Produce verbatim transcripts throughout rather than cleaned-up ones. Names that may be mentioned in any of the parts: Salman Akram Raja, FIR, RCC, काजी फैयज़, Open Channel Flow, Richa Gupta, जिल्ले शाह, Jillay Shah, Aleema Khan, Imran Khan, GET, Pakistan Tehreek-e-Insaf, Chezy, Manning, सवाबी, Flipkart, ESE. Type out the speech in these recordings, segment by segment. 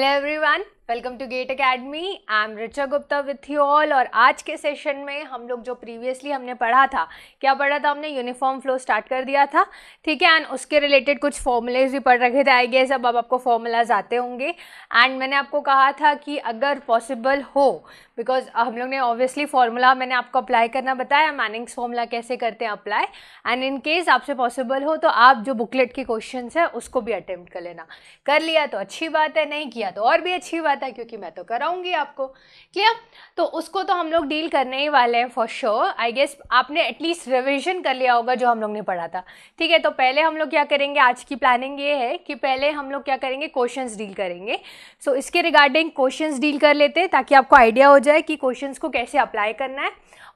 Hello everyone, welcome to gate academy. I am Richa Gupta with you all. और आज के session में हम लोग जो प्रीवियसली हमने पढ़ा था, क्या पढ़ा था हमने? यूनिफॉर्म फ्लो स्टार्ट कर दिया था, ठीक है। एंड उसके रिलेटेड कुछ फॉर्मूलेज भी पढ़ रखे थे। आई गेस अब अब आपको फॉर्मूलाज आते होंगे। एंड मैंने आपको कहा था कि अगर पॉसिबल हो, बिकॉज हम लोग ने ऑब्वियसली फार्मूला मैंने आपको अप्लाई करना बताया, मैनिंग्स फार्मूला कैसे करते हैं अप्लाई। एंड इन केस आपसे पॉसिबल हो तो आप जो बुकलेट के क्वेश्चन है उसको भी अटैम्प्ट कर लेना। कर लिया तो अच्छी बात है, नहीं किया तो और भी अच्छी बात है, क्योंकि मैं तो कराऊंगी आपको। क्लियर? तो उसको तो हम लोग डील करने ही वाले हैं फॉर श्योर। आई गेस आपने एटलीस्ट रिवीजन कर लिया होगा जो हम लोग ने पढ़ा था, ठीक है। तो पहले हम लोग क्या करेंगे, आज की प्लानिंग ये है कि पहले हम लोग क्या करेंगे, क्वेश्चंस डील करेंगे। सो so, इसके रिगार्डिंग क्वेश्चंस डील कर लेते हैं ताकि आपको आइडिया हो जाए कि क्वेश्चंस को कैसे अप्लाई करना है।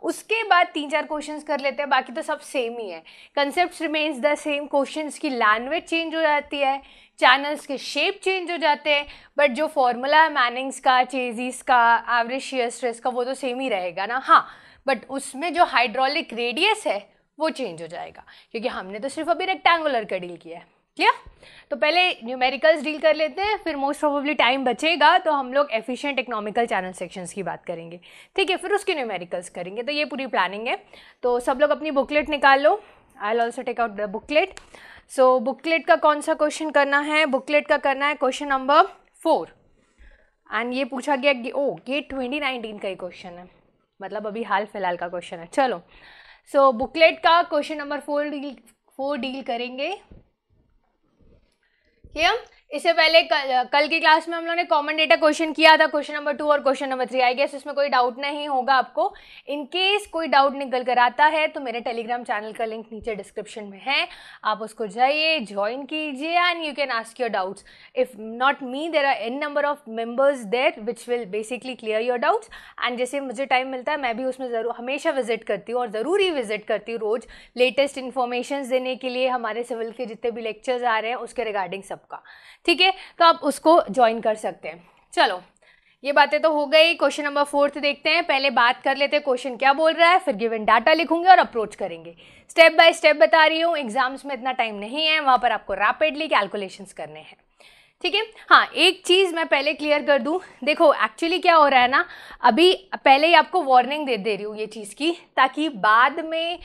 उसके बाद तीन चार क्वेश्चंस कर लेते हैं, बाकी तो सब सेम ही है। Concept remains the same, questions की लैंग्वेज चेंज हो जाती है, चैनल्स के शेप चेंज हो जाते हैं, बट जो फॉर्मूला है मैनिंग्स का, चेजीस का, एवरेज शेयर स्ट्रेस का, वो तो सेम ही रहेगा ना। हाँ, बट उसमें जो हाइड्रोलिक रेडियस है वो चेंज हो जाएगा, क्योंकि हमने तो सिर्फ अभी रेक्टेंगुलर का डील किया है। क्लियर? तो पहले न्यूमेरिकल्स डील कर लेते हैं, फिर मोस्ट प्रोबेबली टाइम बचेगा तो हम लोग एफिशिएंट इकोनॉमिकल चैनल सेक्शंस की बात करेंगे, ठीक है। फिर उसके न्यूमेरिकल्स करेंगे। तो ये पूरी प्लानिंग है। तो सब लोग अपनी बुकलेट निकाल लो। I will also take out the booklet. So booklet का कौन सा क्वेश्चन करना है? बुकलेट का करना है क्वेश्चन नंबर फोर। एंड ये पूछा गया कि ओ गेट ट्वेंटी नाइनटीन का ही क्वेश्चन है, मतलब अभी हाल फिलहाल का क्वेश्चन है। चलो, सो so, बुकलेट का question number four deal four deal करेंगे। क्लियर? इससे पहले कल, कल की क्लास में हम लोगों ने कॉमन डेटा क्वेश्चन किया था, क्वेश्चन नंबर टू और question number three. I guess इसमें कोई डाउट नहीं होगा आपको। इन केस कोई डाउट निकल कर आता है तो मेरे टेलीग्राम चैनल का लिंक नीचे डिस्क्रिप्शन में है, आप उसको जाइए, ज्वाइन कीजिए and you can ask your doubts. If not me, there are an number of members there which will basically clear your doubts. And जैसे मुझे टाइम मिलता है मैं भी उसमें ज़रूर हमेशा विजिट करती हूँ, और ज़रूर ही विजिट करती हूँ रोज़ लेटेस्ट इन्फॉर्मेशन देने के लिए। हमारे सिविल के जितने भी लेक्चर्स आ रहे हैं उसके रिगार्डिंग सबका, ठीक है। तो आप उसको ज्वाइन कर सकते हैं। चलो, ये बातें तो हो गई। क्वेश्चन नंबर फोर्थ देखते हैं। पहले बात कर लेते हैं क्वेश्चन क्या बोल रहा है, फिर गिवन डाटा लिखूंगे और अप्रोच करेंगे। स्टेप बाय स्टेप बता रही हूँ, एग्जाम्स में इतना टाइम नहीं है, वहाँ पर आपको रैपिडली कैलकुलेशंस करने हैं, ठीक है। हाँ, एक चीज़ मैं पहले क्लियर कर दूं। देखो एक्चुअली क्या हो रहा है ना, अभी पहले ही आपको वार्निंग दे दे रही हूँ ये चीज़ की, ताकि बाद में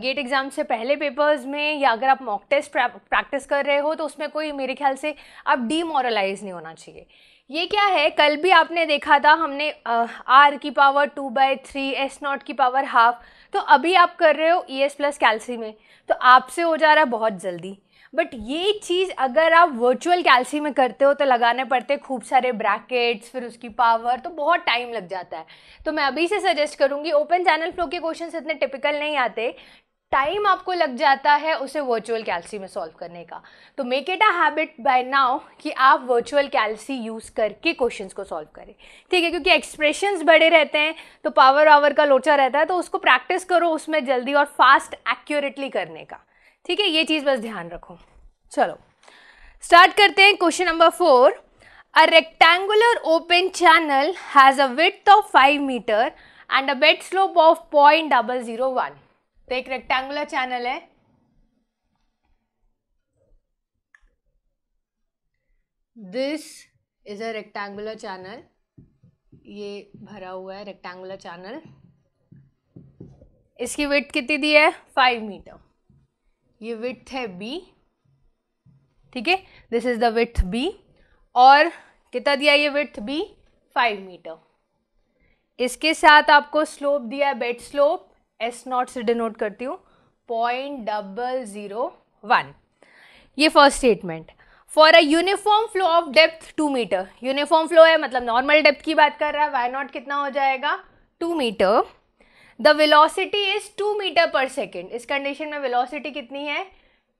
गेट एग्ज़ाम से पहले पेपर्स में, या अगर आप मॉक टेस्ट प्रैक्टिस कर रहे हो तो उसमें कोई मेरे ख्याल से आप डीमोरलाइज नहीं होना चाहिए। ये क्या है, कल भी आपने देखा था हमने आर की power two by three, S not की पावर हाफ। तो अभी आप कर रहे हो ई एस प्लस कैल्सी में, तो आपसे हो जा रहा है बहुत जल्दी। बट ये चीज़ अगर आप वर्चुअल कैल्सी में करते हो तो लगाने पड़ते खूब सारे ब्रैकेट्स, फिर उसकी पावर, तो बहुत टाइम लग जाता है। तो मैं अभी से सजेस्ट करूँगी, ओपन चैनल फ्लो के क्वेश्चंस इतने टिपिकल नहीं आते, टाइम आपको लग जाता है उसे वर्चुअल कैल्सी में सॉल्व करने का। तो make it a habit by now कि आप वर्चुअल कैल्सी यूज़ करके क्वेश्चंस को सॉल्व करें, ठीक है। क्योंकि एक्सप्रेशंस बड़े रहते हैं तो पावर आवर का लोचा रहता है, तो उसको प्रैक्टिस करो उसमें जल्दी और फास्ट एक्यूरेटली करने का, ठीक है। ये चीज़ बस ध्यान रखो। चलो स्टार्ट करते हैं। Question number four, a rectangular open channel has a width of five metre and a bed slope of point double zero one. तो एक रेक्टेंगुलर चैनल है, this is a rectangular channel, ये भरा हुआ है रेक्टेंगुलर चैनल। इसकी width कितनी दी है? Five metre. ये विड्थ है बी, ठीक है, this is the width B. और कितना दिया? ये विड्थ बी फाइव मीटर। इसके साथ आपको स्लोप दिया है, बेड स्लोप, एस नॉट से डिनोट करती हूँ, पॉइंट डबल जीरो वन। ये first statement. For a uniform flow of depth two metre, uniform flow है मतलब नॉर्मल डेप्थ की बात कर रहा है, वाई नॉट कितना हो जाएगा? Two metre. The velocity is two metre per second. इस कंडीशन में वेलोसिटी कितनी है?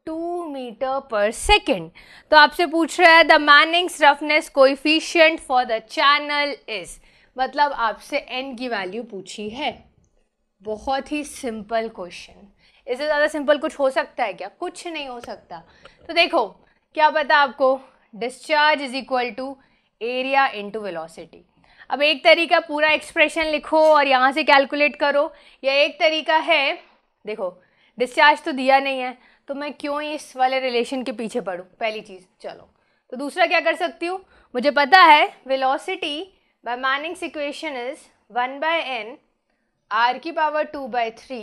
Two metre per second. तो आपसे पूछ रहा है the Manning's roughness coefficient for the channel is, मतलब आपसे एन की वैल्यू पूछी है। बहुत ही सिंपल क्वेश्चन, इससे ज़्यादा सिंपल कुछ हो सकता है क्या? कुछ नहीं हो सकता। तो देखो क्या पता आपको, discharge is equal to area into velocity. अब एक तरीका पूरा एक्सप्रेशन लिखो और यहाँ से कैलकुलेट करो, या एक तरीका है, देखो डिस्चार्ज तो दिया नहीं है तो मैं क्यों इस वाले रिलेशन के पीछे पड़ूँ, पहली चीज़। चलो, तो दूसरा क्या कर सकती हूँ, मुझे पता है velocity by Manning's equation is one by N R की power two by three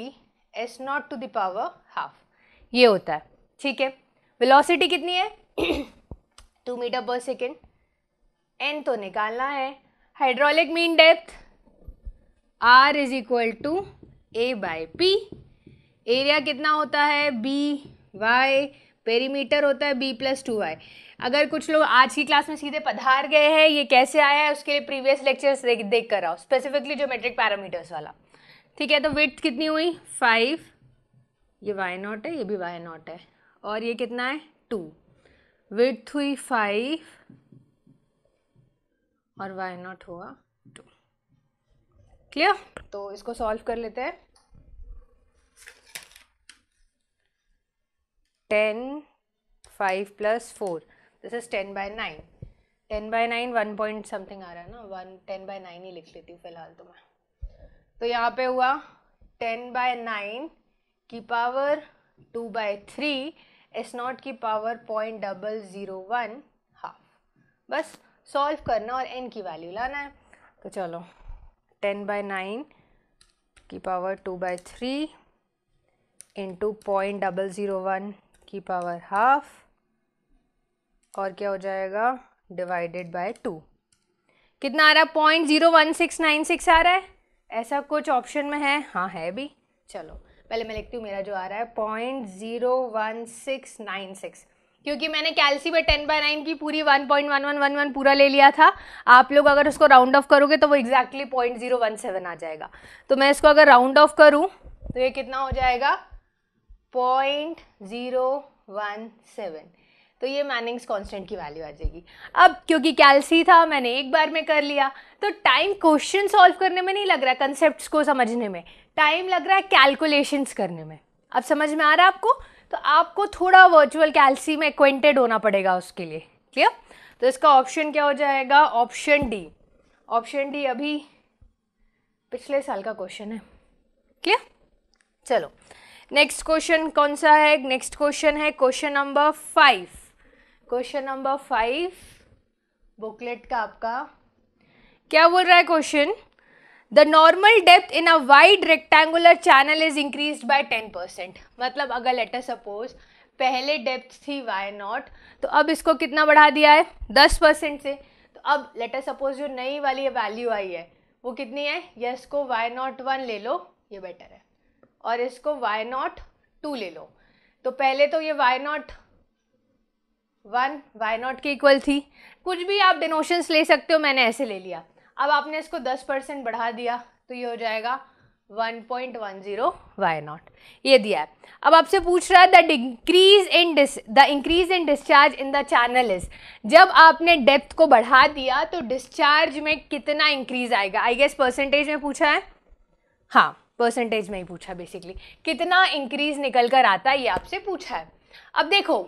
S naught to the power half, ये होता है। ठीक है, वेलोसिटी कितनी है? Two metre per second. N तो निकालना है। Hydraulic mean depth R is equal to A by P. Area कितना होता है? B Y. पेरीमीटर होता है बी प्लस टू वाई। अगर कुछ लोग आज की क्लास में सीधे पधार गए हैं, ये कैसे आया है उसके लिए प्रीवियस लेक्चर्स देख देख कर आओ, स्पेसिफिकली ज्योमेट्रिक पैरामीटर्स वाला। ठीक है, तो विड्थ कितनी हुई? फाइव। ये वाई नॉट है, ये भी वाई नॉट है, और ये कितना है? टू। विड्थ हुई फाइव और वाई नॉट हुआ टू। क्लियर? तो इसको सॉल्व कर लेते हैं। Ten, five plus four, this is ten by nine. Ten by nine one point something आ रहा है ना, वन टेन बाय नाइन ही लिख लेती हूँ फिलहाल तो मैं। तो यहाँ पे हुआ टेन बाय नाइन की power two by three S not की power point double zero one half. बस सॉल्व करना और एन की वैल्यू लाना है। तो चलो, टेन बाई नाइन की power two by three into point double zero one की पावर हाफ, और क्या हो जाएगा? Divided by two. कितना आ रहा है? Point zero one six nine six आ रहा है, ऐसा कुछ ऑप्शन में है? हाँ है भी। चलो पहले मैं लिखती हूँ मेरा जो आ रहा है point zero one six nine six, क्योंकि मैंने कैलसी में टेन बाय नाइन की पूरी one point one one one one पूरा ले लिया था। आप लोग अगर उसको राउंड ऑफ करोगे तो वो exactly point zero one seven आ जाएगा। तो मैं इसको अगर राउंड ऑफ करूँ तो ये कितना हो जाएगा? Point zero one seven. तो ये मैनिंग्स कांस्टेंट की वैल्यू आ जाएगी। अब क्योंकि कैलसी था, मैंने एक बार में कर लिया, तो टाइम क्वेश्चन सॉल्व करने में नहीं लग रहा, कंसेप्ट्स को समझने में टाइम लग रहा है, कैलकुलेशंस करने में। अब समझ में आ रहा है आपको? तो आपको थोड़ा वर्चुअल कैलसी में एक्वेंटेड होना पड़ेगा उसके लिए। क्लियर? तो इसका ऑप्शन क्या हो जाएगा? Option D. ऑप्शन डी अभी पिछले साल का क्वेश्चन है। क्लियर? चलो नेक्स्ट क्वेश्चन कौन सा है? नेक्स्ट क्वेश्चन है question number five. Question number five booklet का आपका क्या बोल रहा है question? The normal depth in a wide rectangular channel is increase by ten percent. मतलब अगर लेट अस सपोज पहले डेप्थ थी वाई नॉट, तो अब इसको कितना बढ़ा दिया है? टेन परसेंट से। तो अब लेट अस सपोज जो नई वाली वैल्यू आई है वो कितनी है? ये इसको वाई नॉट वन ले लो, ये बेटर है, और इसको वाई नॉट टू ले लो। तो पहले तो ये Y not one Y naught के इक्वल थी। कुछ भी आप डिनोशंस ले सकते हो, मैंने ऐसे ले लिया। अब आपने इसको टेन परसेंट बढ़ा दिया तो ये हो जाएगा one point one zero Y not, ये दिया है। अब आपसे पूछ रहा है the increase in dis the increase in discharge in the channel is. जब आपने डेप्थ को बढ़ा दिया तो डिस्चार्ज में कितना इंक्रीज आएगा? आई गेस परसेंटेज में पूछा है। हाँ, परसेंटेज में ही पूछा बेसिकली, कितना इंक्रीज निकल कर आता है ये आपसे पूछा है। अब देखो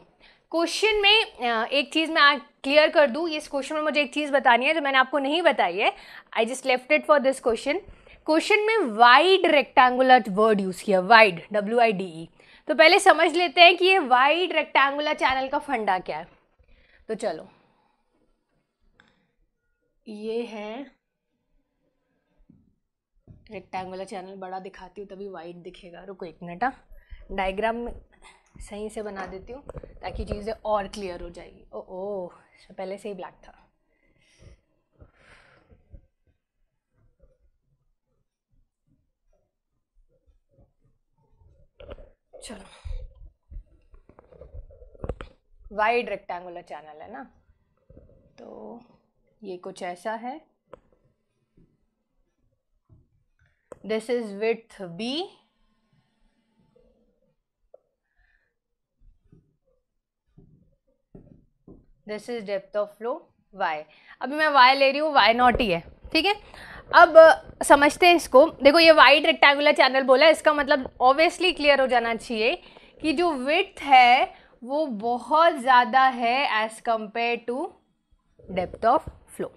क्वेश्चन में एक चीज़ मैं क्लियर कर दूँ, इस क्वेश्चन में मुझे एक चीज़ बतानी है जो मैंने आपको नहीं बताई है। I just left it for this question. Question में वाइड रेक्टेंगुलर वर्ड यूज़ किया, wide, W I D E. तो पहले समझ लेते हैं कि ये वाइड रेक्टेंगुलर चैनल का फंडा क्या है। तो चलो, ये है रेक्टेंगुलर चैनल, बड़ा दिखाती हूँ तभी वाइड दिखेगा। रुको एक मिनट, हाँ डाइग्राम में सही से बना देती हूँ ताकि चीज़ें और क्लियर हो जाएगी। ओ ओ पहले से ही ब्लैक था। चलो, वाइड रेक्टेंगुलर चैनल है ना, तो ये कुछ ऐसा है। This is width B, this is depth of flow Y. अभी मैं वाई ले रही हूँ, वाई नॉट ही है। ठीक है, अब समझते हैं इसको। देखो ये वाइड रेक्टेंगुलर चैनल बोला है, इसका मतलब ऑब्वियसली क्लियर हो जाना चाहिए कि जो विड्थ है वो बहुत ज़्यादा है as compare to depth of flow.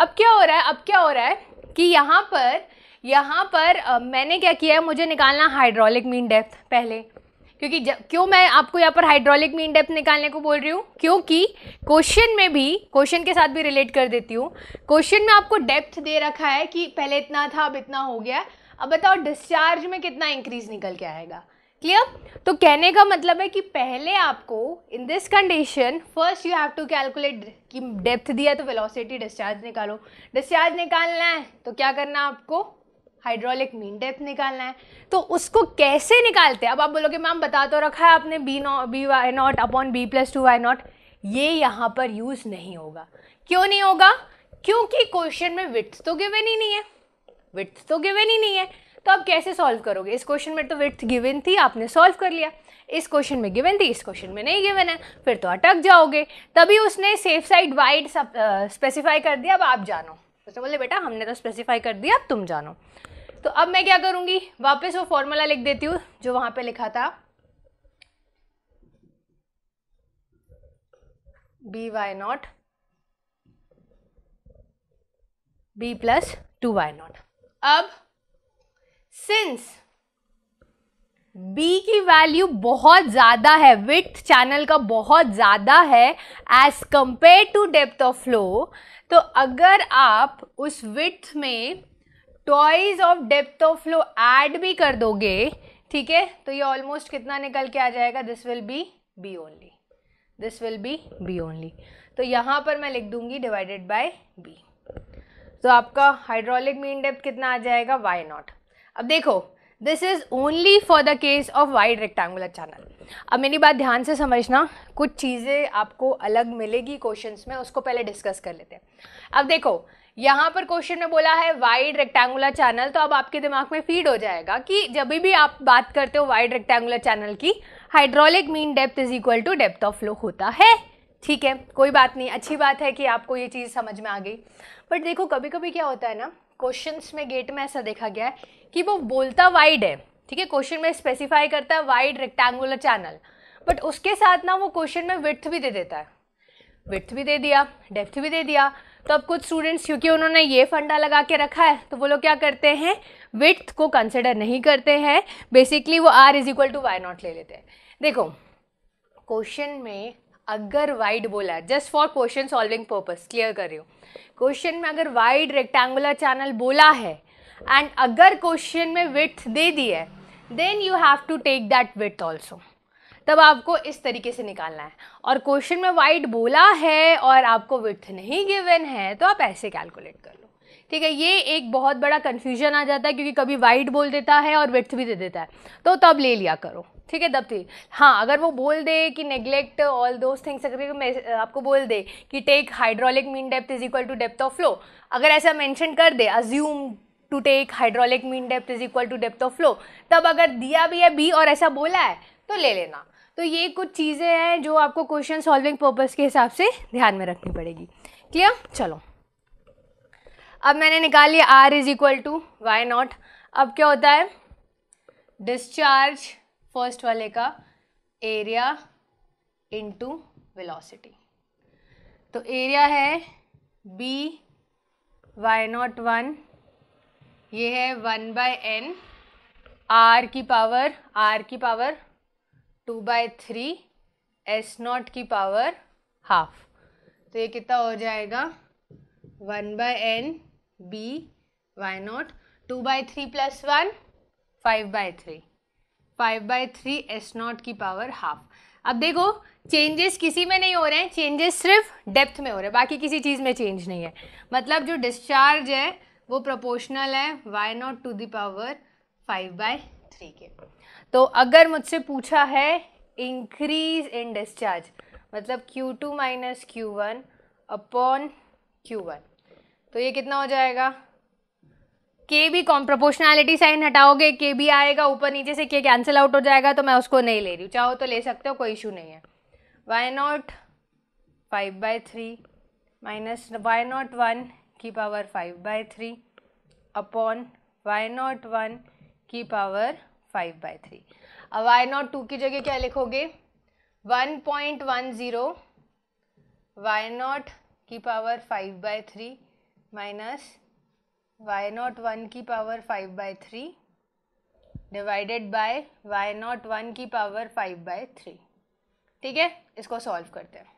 अब क्या हो रहा है? अब क्या हो रहा है कि यहाँ पर यहाँ पर मैंने क्या किया है, मुझे निकालना हाइड्रोलिक मीन डेप्थ पहले। क्योंकि क्यों मैं आपको यहाँ पर हाइड्रोलिक में इन डेप्थ निकालने को बोल रही हूँ, क्योंकि क्वेश्चन में भी, क्वेश्चन के साथ भी रिलेट कर देती हूँ, क्वेश्चन में आपको डेप्थ दे रखा है कि पहले इतना था अब इतना हो गया, अब बताओ डिस्चार्ज में कितना इंक्रीज निकल के आएगा। क्लियर? तो कहने का मतलब है कि पहले आपको in this condition first you have to calculate कि डेप्थ दिया तो वेलोसिटी डिस्चार्ज निकालो, डिस्चार्ज निकालना है तो क्या करना है आपको, हाइड्रोलिक मीन डेप्थ निकालना है। तो उसको कैसे निकालते हैं? अब आप बोलोगे मैम बता तो रखा है आपने B no B Y not upon B plus two Y not, ये यहाँ पर यूज नहीं होगा। क्यों नहीं होगा? क्योंकि क्वेश्चन में विड्थ तो गिवन ही नहीं है, विड्थ तो गिवन ही नहीं है, तो आप कैसे सॉल्व करोगे? इस क्वेश्चन में तो विड्थ गिवन थी, आपने सॉल्व कर लिया, इस क्वेश्चन में गिवन थी, इस क्वेश्चन में नहीं गिवन है, फिर तो अटक जाओगे। तभी उसने सेफ साइड वाइड स्पेसिफाई कर दिया, अब आप जानो। उसने बोले बेटा हमने तो स्पेसिफाई कर दिया अब तुम जानो। तो अब मैं क्या करूंगी, वापस वो फॉर्मूला लिख देती हूँ जो वहां पे लिखा था, B Y not B plus two Y not. अब सिंस b की वैल्यू बहुत ज्यादा है, विड्थ चैनल का बहुत ज्यादा है as compare to depth of flow, तो अगर आप उस विड्थ में twice of depth of flow add भी कर दोगे, ठीक है, तो ये ऑलमोस्ट कितना निकल के आ जाएगा, this will be B only, this will be B only. तो यहाँ पर मैं लिख दूंगी डिवाइडेड बाय बी, तो आपका हाइड्रोलिक मीन डेप्थ कितना आ जाएगा, वाई नॉट। अब देखो this is only for the case of wide rectangular channel. अब मेरी बात ध्यान से समझना, कुछ चीज़ें आपको अलग मिलेगी क्वेश्चंस में, उसको पहले डिस्कस कर लेते हैं। अब देखो यहाँ पर क्वेश्चन में बोला है वाइड रेक्टेंगुलर चैनल, तो अब आपके दिमाग में फीड हो जाएगा कि जब भी आप बात करते हो वाइड रेक्टेंगुलर चैनल की, hydraulic mean depth is equal to depth of flow होता है। ठीक है, कोई बात नहीं, अच्छी बात है कि आपको ये चीज़ समझ में आ गई। बट देखो कभी कभी क्या होता है ना, क्वेश्चंस में गेट में ऐसा देखा गया है कि वो बोलता वाइड है, ठीक है, क्वेश्चन में स्पेसिफाई करता है वाइड रेक्टेंगुलर चैनल, बट उसके साथ ना वो क्वेश्चन में विड्थ भी दे देता है, विड्थ भी दे दिया, डेप्थ भी दे दिया। तो अब कुछ स्टूडेंट्स क्योंकि उन्होंने ये फंडा लगा के रखा है, तो वो लोग क्या करते हैं, विड्थ को कंसिडर नहीं करते हैं, बेसिकली वो R is equal to Y not ले लेते हैं। देखो क्वेश्चन में अगर वाइड बोला, just for question solving purpose clear कर रही हूँ, क्वेश्चन में अगर वाइड रेक्टेंगुलर चैनल बोला है एंड अगर क्वेश्चन में विड्थ दे दी है, then you have to take that width also, तब आपको इस तरीके से निकालना है। और क्वेश्चन में वाइड बोला है और आपको विड्थ नहीं गिवन है, तो आप ऐसे कैलकुलेट कर लो। ठीक है, ये एक बहुत बड़ा कन्फ्यूजन आ जाता है क्योंकि कभी वाइड बोल देता है और विड्थ भी दे देता है, तो तब ले लिया करो। ठीक है, तब ठीक। हाँ, अगर वो बोल दे कि नेग्लेक्ट ऑल दोज थिंग्स, अगर मैं आपको बोल दे कि take hydraulic mean depth is equal to depth of flow, अगर ऐसा मेंशन कर दे, assume to take hydraulic mean depth is equal to depth of flow, तब अगर दिया भी है बी और ऐसा बोला है तो ले लेना। तो ये कुछ चीज़ें हैं जो आपको क्वेश्चन सॉल्विंग पर्पस के हिसाब से ध्यान में रखनी पड़ेगी। क्लियर? चलो, अब मैंने निकाल लिया R is equal to Y not. अब क्या होता है, डिस्चार्ज फर्स्ट वाले का एरिया इनटू वेलोसिटी, तो एरिया है बी वाई नॉट वन, ये है वन बाय एन आर की पावर आर की power two by three S not की पावर हाफ, तो ये कितना हो जाएगा, one by N B Y not two by three plus one five by three five by three S not की power half. अब देखो चेंजेस किसी में नहीं हो रहे हैं, चेंजेस सिर्फ डेप्थ में हो रहे हैं, बाकी किसी चीज़ में चेंज नहीं है। मतलब जो डिस्चार्ज है वो प्रोपोर्शनल है Y not to the power five by three के। तो अगर मुझसे पूछा है इंक्रीज इन डिस्चार्ज, मतलब Q two minus Q one upon Q one, तो ये कितना हो जाएगा, के भी कॉम प्रोपोर्शनैलिटी साइन हटाओगे के भी आएगा, ऊपर नीचे से के कैंसिल आउट हो जाएगा, तो मैं उसको नहीं ले रही हूँ, चाहो तो ले सकते हो, कोई इशू नहीं है। Y naught five by three minus why not one की power five by three upon Y not one की पावर फाइव बाई थ्री। अब वाई नॉट टू की जगह क्या लिखोगे, one point one zero Y naught की power five by three minus why not one की power five by three divided by why not one की power five by three. ठीक है, इसको सॉल्व करते हैं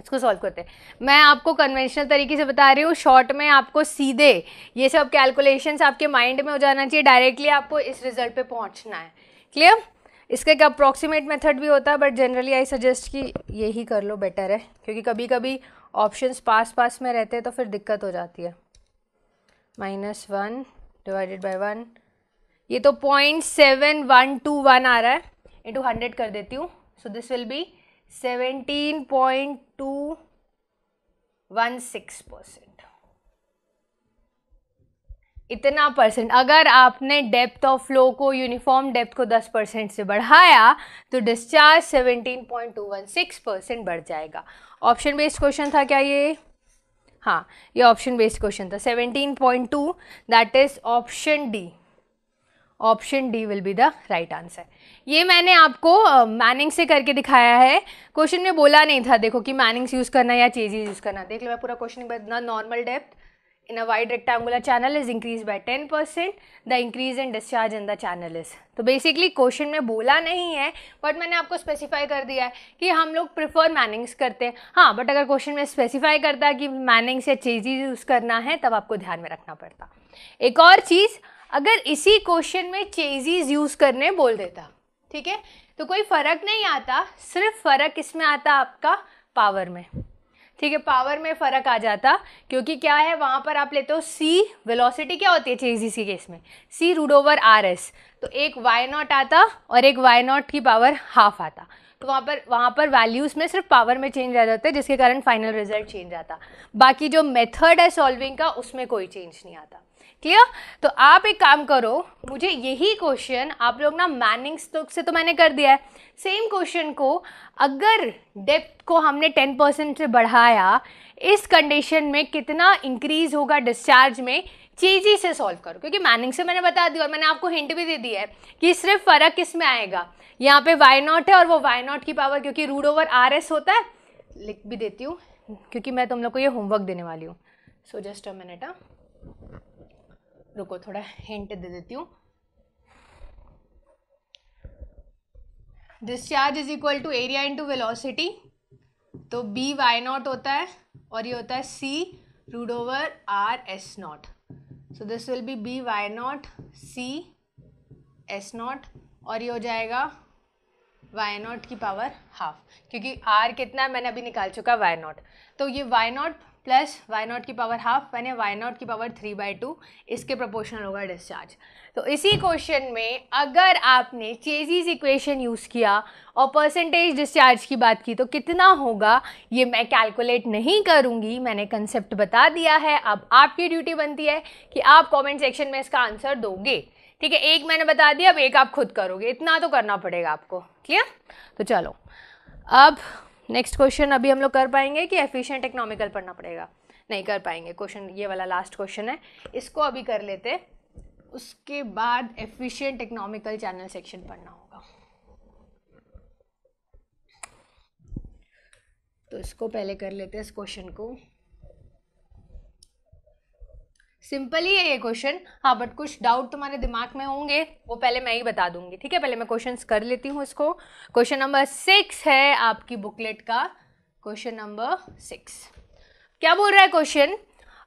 इसको सॉल्व करते हैं मैं आपको कन्वेंशनल तरीके से बता रही हूँ। शॉर्ट में आपको सीधे ये सब कैलकुलेशंस आपके माइंड में हो जाना चाहिए, डायरेक्टली आपको इस रिजल्ट पे पहुँचना है। क्लियर? इसका एक अप्रॉक्सीमेट मेथड भी होता है, बट जनरली आई सजेस्ट कि यही कर लो, बेटर है, क्योंकि कभी कभी ऑप्शंस पास पास में रहते हैं तो फिर दिक्कत हो जाती है। Minus one divided by one, ये तो point seven one two one आ रहा है, इंटू हंड्रेड कर देती हूँ, so this will be seventeen point two one six percent. इतना परसेंट, अगर आपने डेप्थ ऑफ फ्लो को, यूनिफॉर्म डेप्थ को दस परसेंट से बढ़ाया तो discharge seventeen point two one six percent बढ़ जाएगा। ऑप्शन बेस्ड क्वेश्चन था क्या ये? हाँ, ये ऑप्शन बेस्ड क्वेश्चन था। Seventeen point two, that is option D. Option D will be the right answer. ये मैंने आपको मैनिंग uh, से करके दिखाया है। क्वेश्चन में बोला नहीं था देखो कि मैनिंग्स यूज़ करना या चेजीज यूज़ करना। देख लो मैं पूरा क्वेश्चन बदला। Normal depth in a wide rectangular channel is increase by ten percent the increase in discharge in the channel is. तो बेसिकली क्वेश्चन में बोला नहीं है, बट मैंने आपको स्पेसिफाई कर दिया है कि हम लोग प्रिफर मैनिंग्स करते हैं। हाँ, बट अगर क्वेश्चन में स्पेसिफाई करता कि मैनिंग्स या चेजीज यूज़ करना है तब आपको ध्यान में रखना पड़ता। एक और चीज़, अगर इसी क्वेश्चन में चेजीज यूज़ करने बोल देता, ठीक है, तो कोई फ़र्क नहीं आता, सिर्फ फ़र्क इसमें आता आपका पावर में। ठीक है, पावर में फ़र्क आ जाता, क्योंकि क्या है, वहाँ पर आप लेते हो सी वेलोसिटी क्या होती है चेजीज के केस में, C root over R S, तो एक वाई नॉट आता और एक वाई नॉट की पावर हाफ आता। तो वहाँ पर वहाँ पर वैल्यूज़ में सिर्फ पावर में चेंज आ जाता है, जिसके कारण फाइनल रिजल्ट चेंज आता। बाकी जो मेथड है सॉल्विंग का उसमें कोई चेंज नहीं आता। क्लियर? तो आप एक काम करो, मुझे यही क्वेश्चन आप लोग ना मैनिंग्स तो से तो मैंने कर दिया है, सेम क्वेश्चन को अगर डेप्थ को हमने टेन परसेंट से बढ़ाया, इस कंडीशन में कितना इंक्रीज होगा डिस्चार्ज में, चेजी से सॉल्व करो, क्योंकि मैनिंग से मैंने बता दिया और मैंने आपको हिंट भी दे दिया है कि सिर्फ फ़र्क इसमें आएगा, यहाँ पे वाई नॉट है और वो वाई नॉट की पावर, क्योंकि रूट ओवर आर एस होता है। लिख भी देती हूँ क्योंकि मैं तुम लोग को ये होमवर्क देने वाली हूँ। सो जस्ट अ मिनट, हाँ रुको, थोड़ा हिंट दे देती हूँ। Discharge is equal to area into velocity, तो बी वाई नॉट होता है और ये होता है C root over R S naught, so this will be B Y naught C S naught, और ये हो जाएगा वाई नॉट की पावर हाफ, क्योंकि आर कितना है मैंने अभी निकाल चुका वाई नॉट, तो ये Y naught plus Y naught की पावर हाफ, मैंने वाई नॉट की पावर थ्री बाई टू, इसके प्रोपोर्शनल होगा डिस्चार्ज। तो इसी क्वेश्चन में अगर आपने चेजीज इक्वेशन यूज़ किया और परसेंटेज डिस्चार्ज की बात की तो कितना होगा ये मैं कैलकुलेट नहीं करूँगी, मैंने कंसेप्ट बता दिया है। अब आपकी ड्यूटी बनती है कि आप कमेंट सेक्शन में इसका आंसर दोगे। ठीक है, एक मैंने बता दिया, अब एक आप खुद करोगे, इतना तो करना पड़ेगा आपको। क्लियर? तो चलो अब नेक्स्ट क्वेश्चन। अभी हम लोग कर पाएंगे कि एफिशिएंट इकोनॉमिकल पढ़ना पड़ेगा? नहीं कर पाएंगे। क्वेश्चन ये वाला लास्ट क्वेश्चन है, इसको अभी कर लेते, उसके बाद एफिशिएंट इकोनॉमिकल चैनल सेक्शन पढ़ना होगा। तो इसको पहले कर लेते हैं, इस क्वेश्चन को। सिंपल ही है ये क्वेश्चन, हाँ बट कुछ डाउट तुम्हारे दिमाग में होंगे, वो पहले मैं ही बता दूंगी। ठीक है, पहले मैं क्वेश्चंस कर लेती हूँ इसको। क्वेश्चन नंबर सिक्स है आपकी बुकलेट का, क्वेश्चन नंबर सिक्स। क्या बोल रहा है question?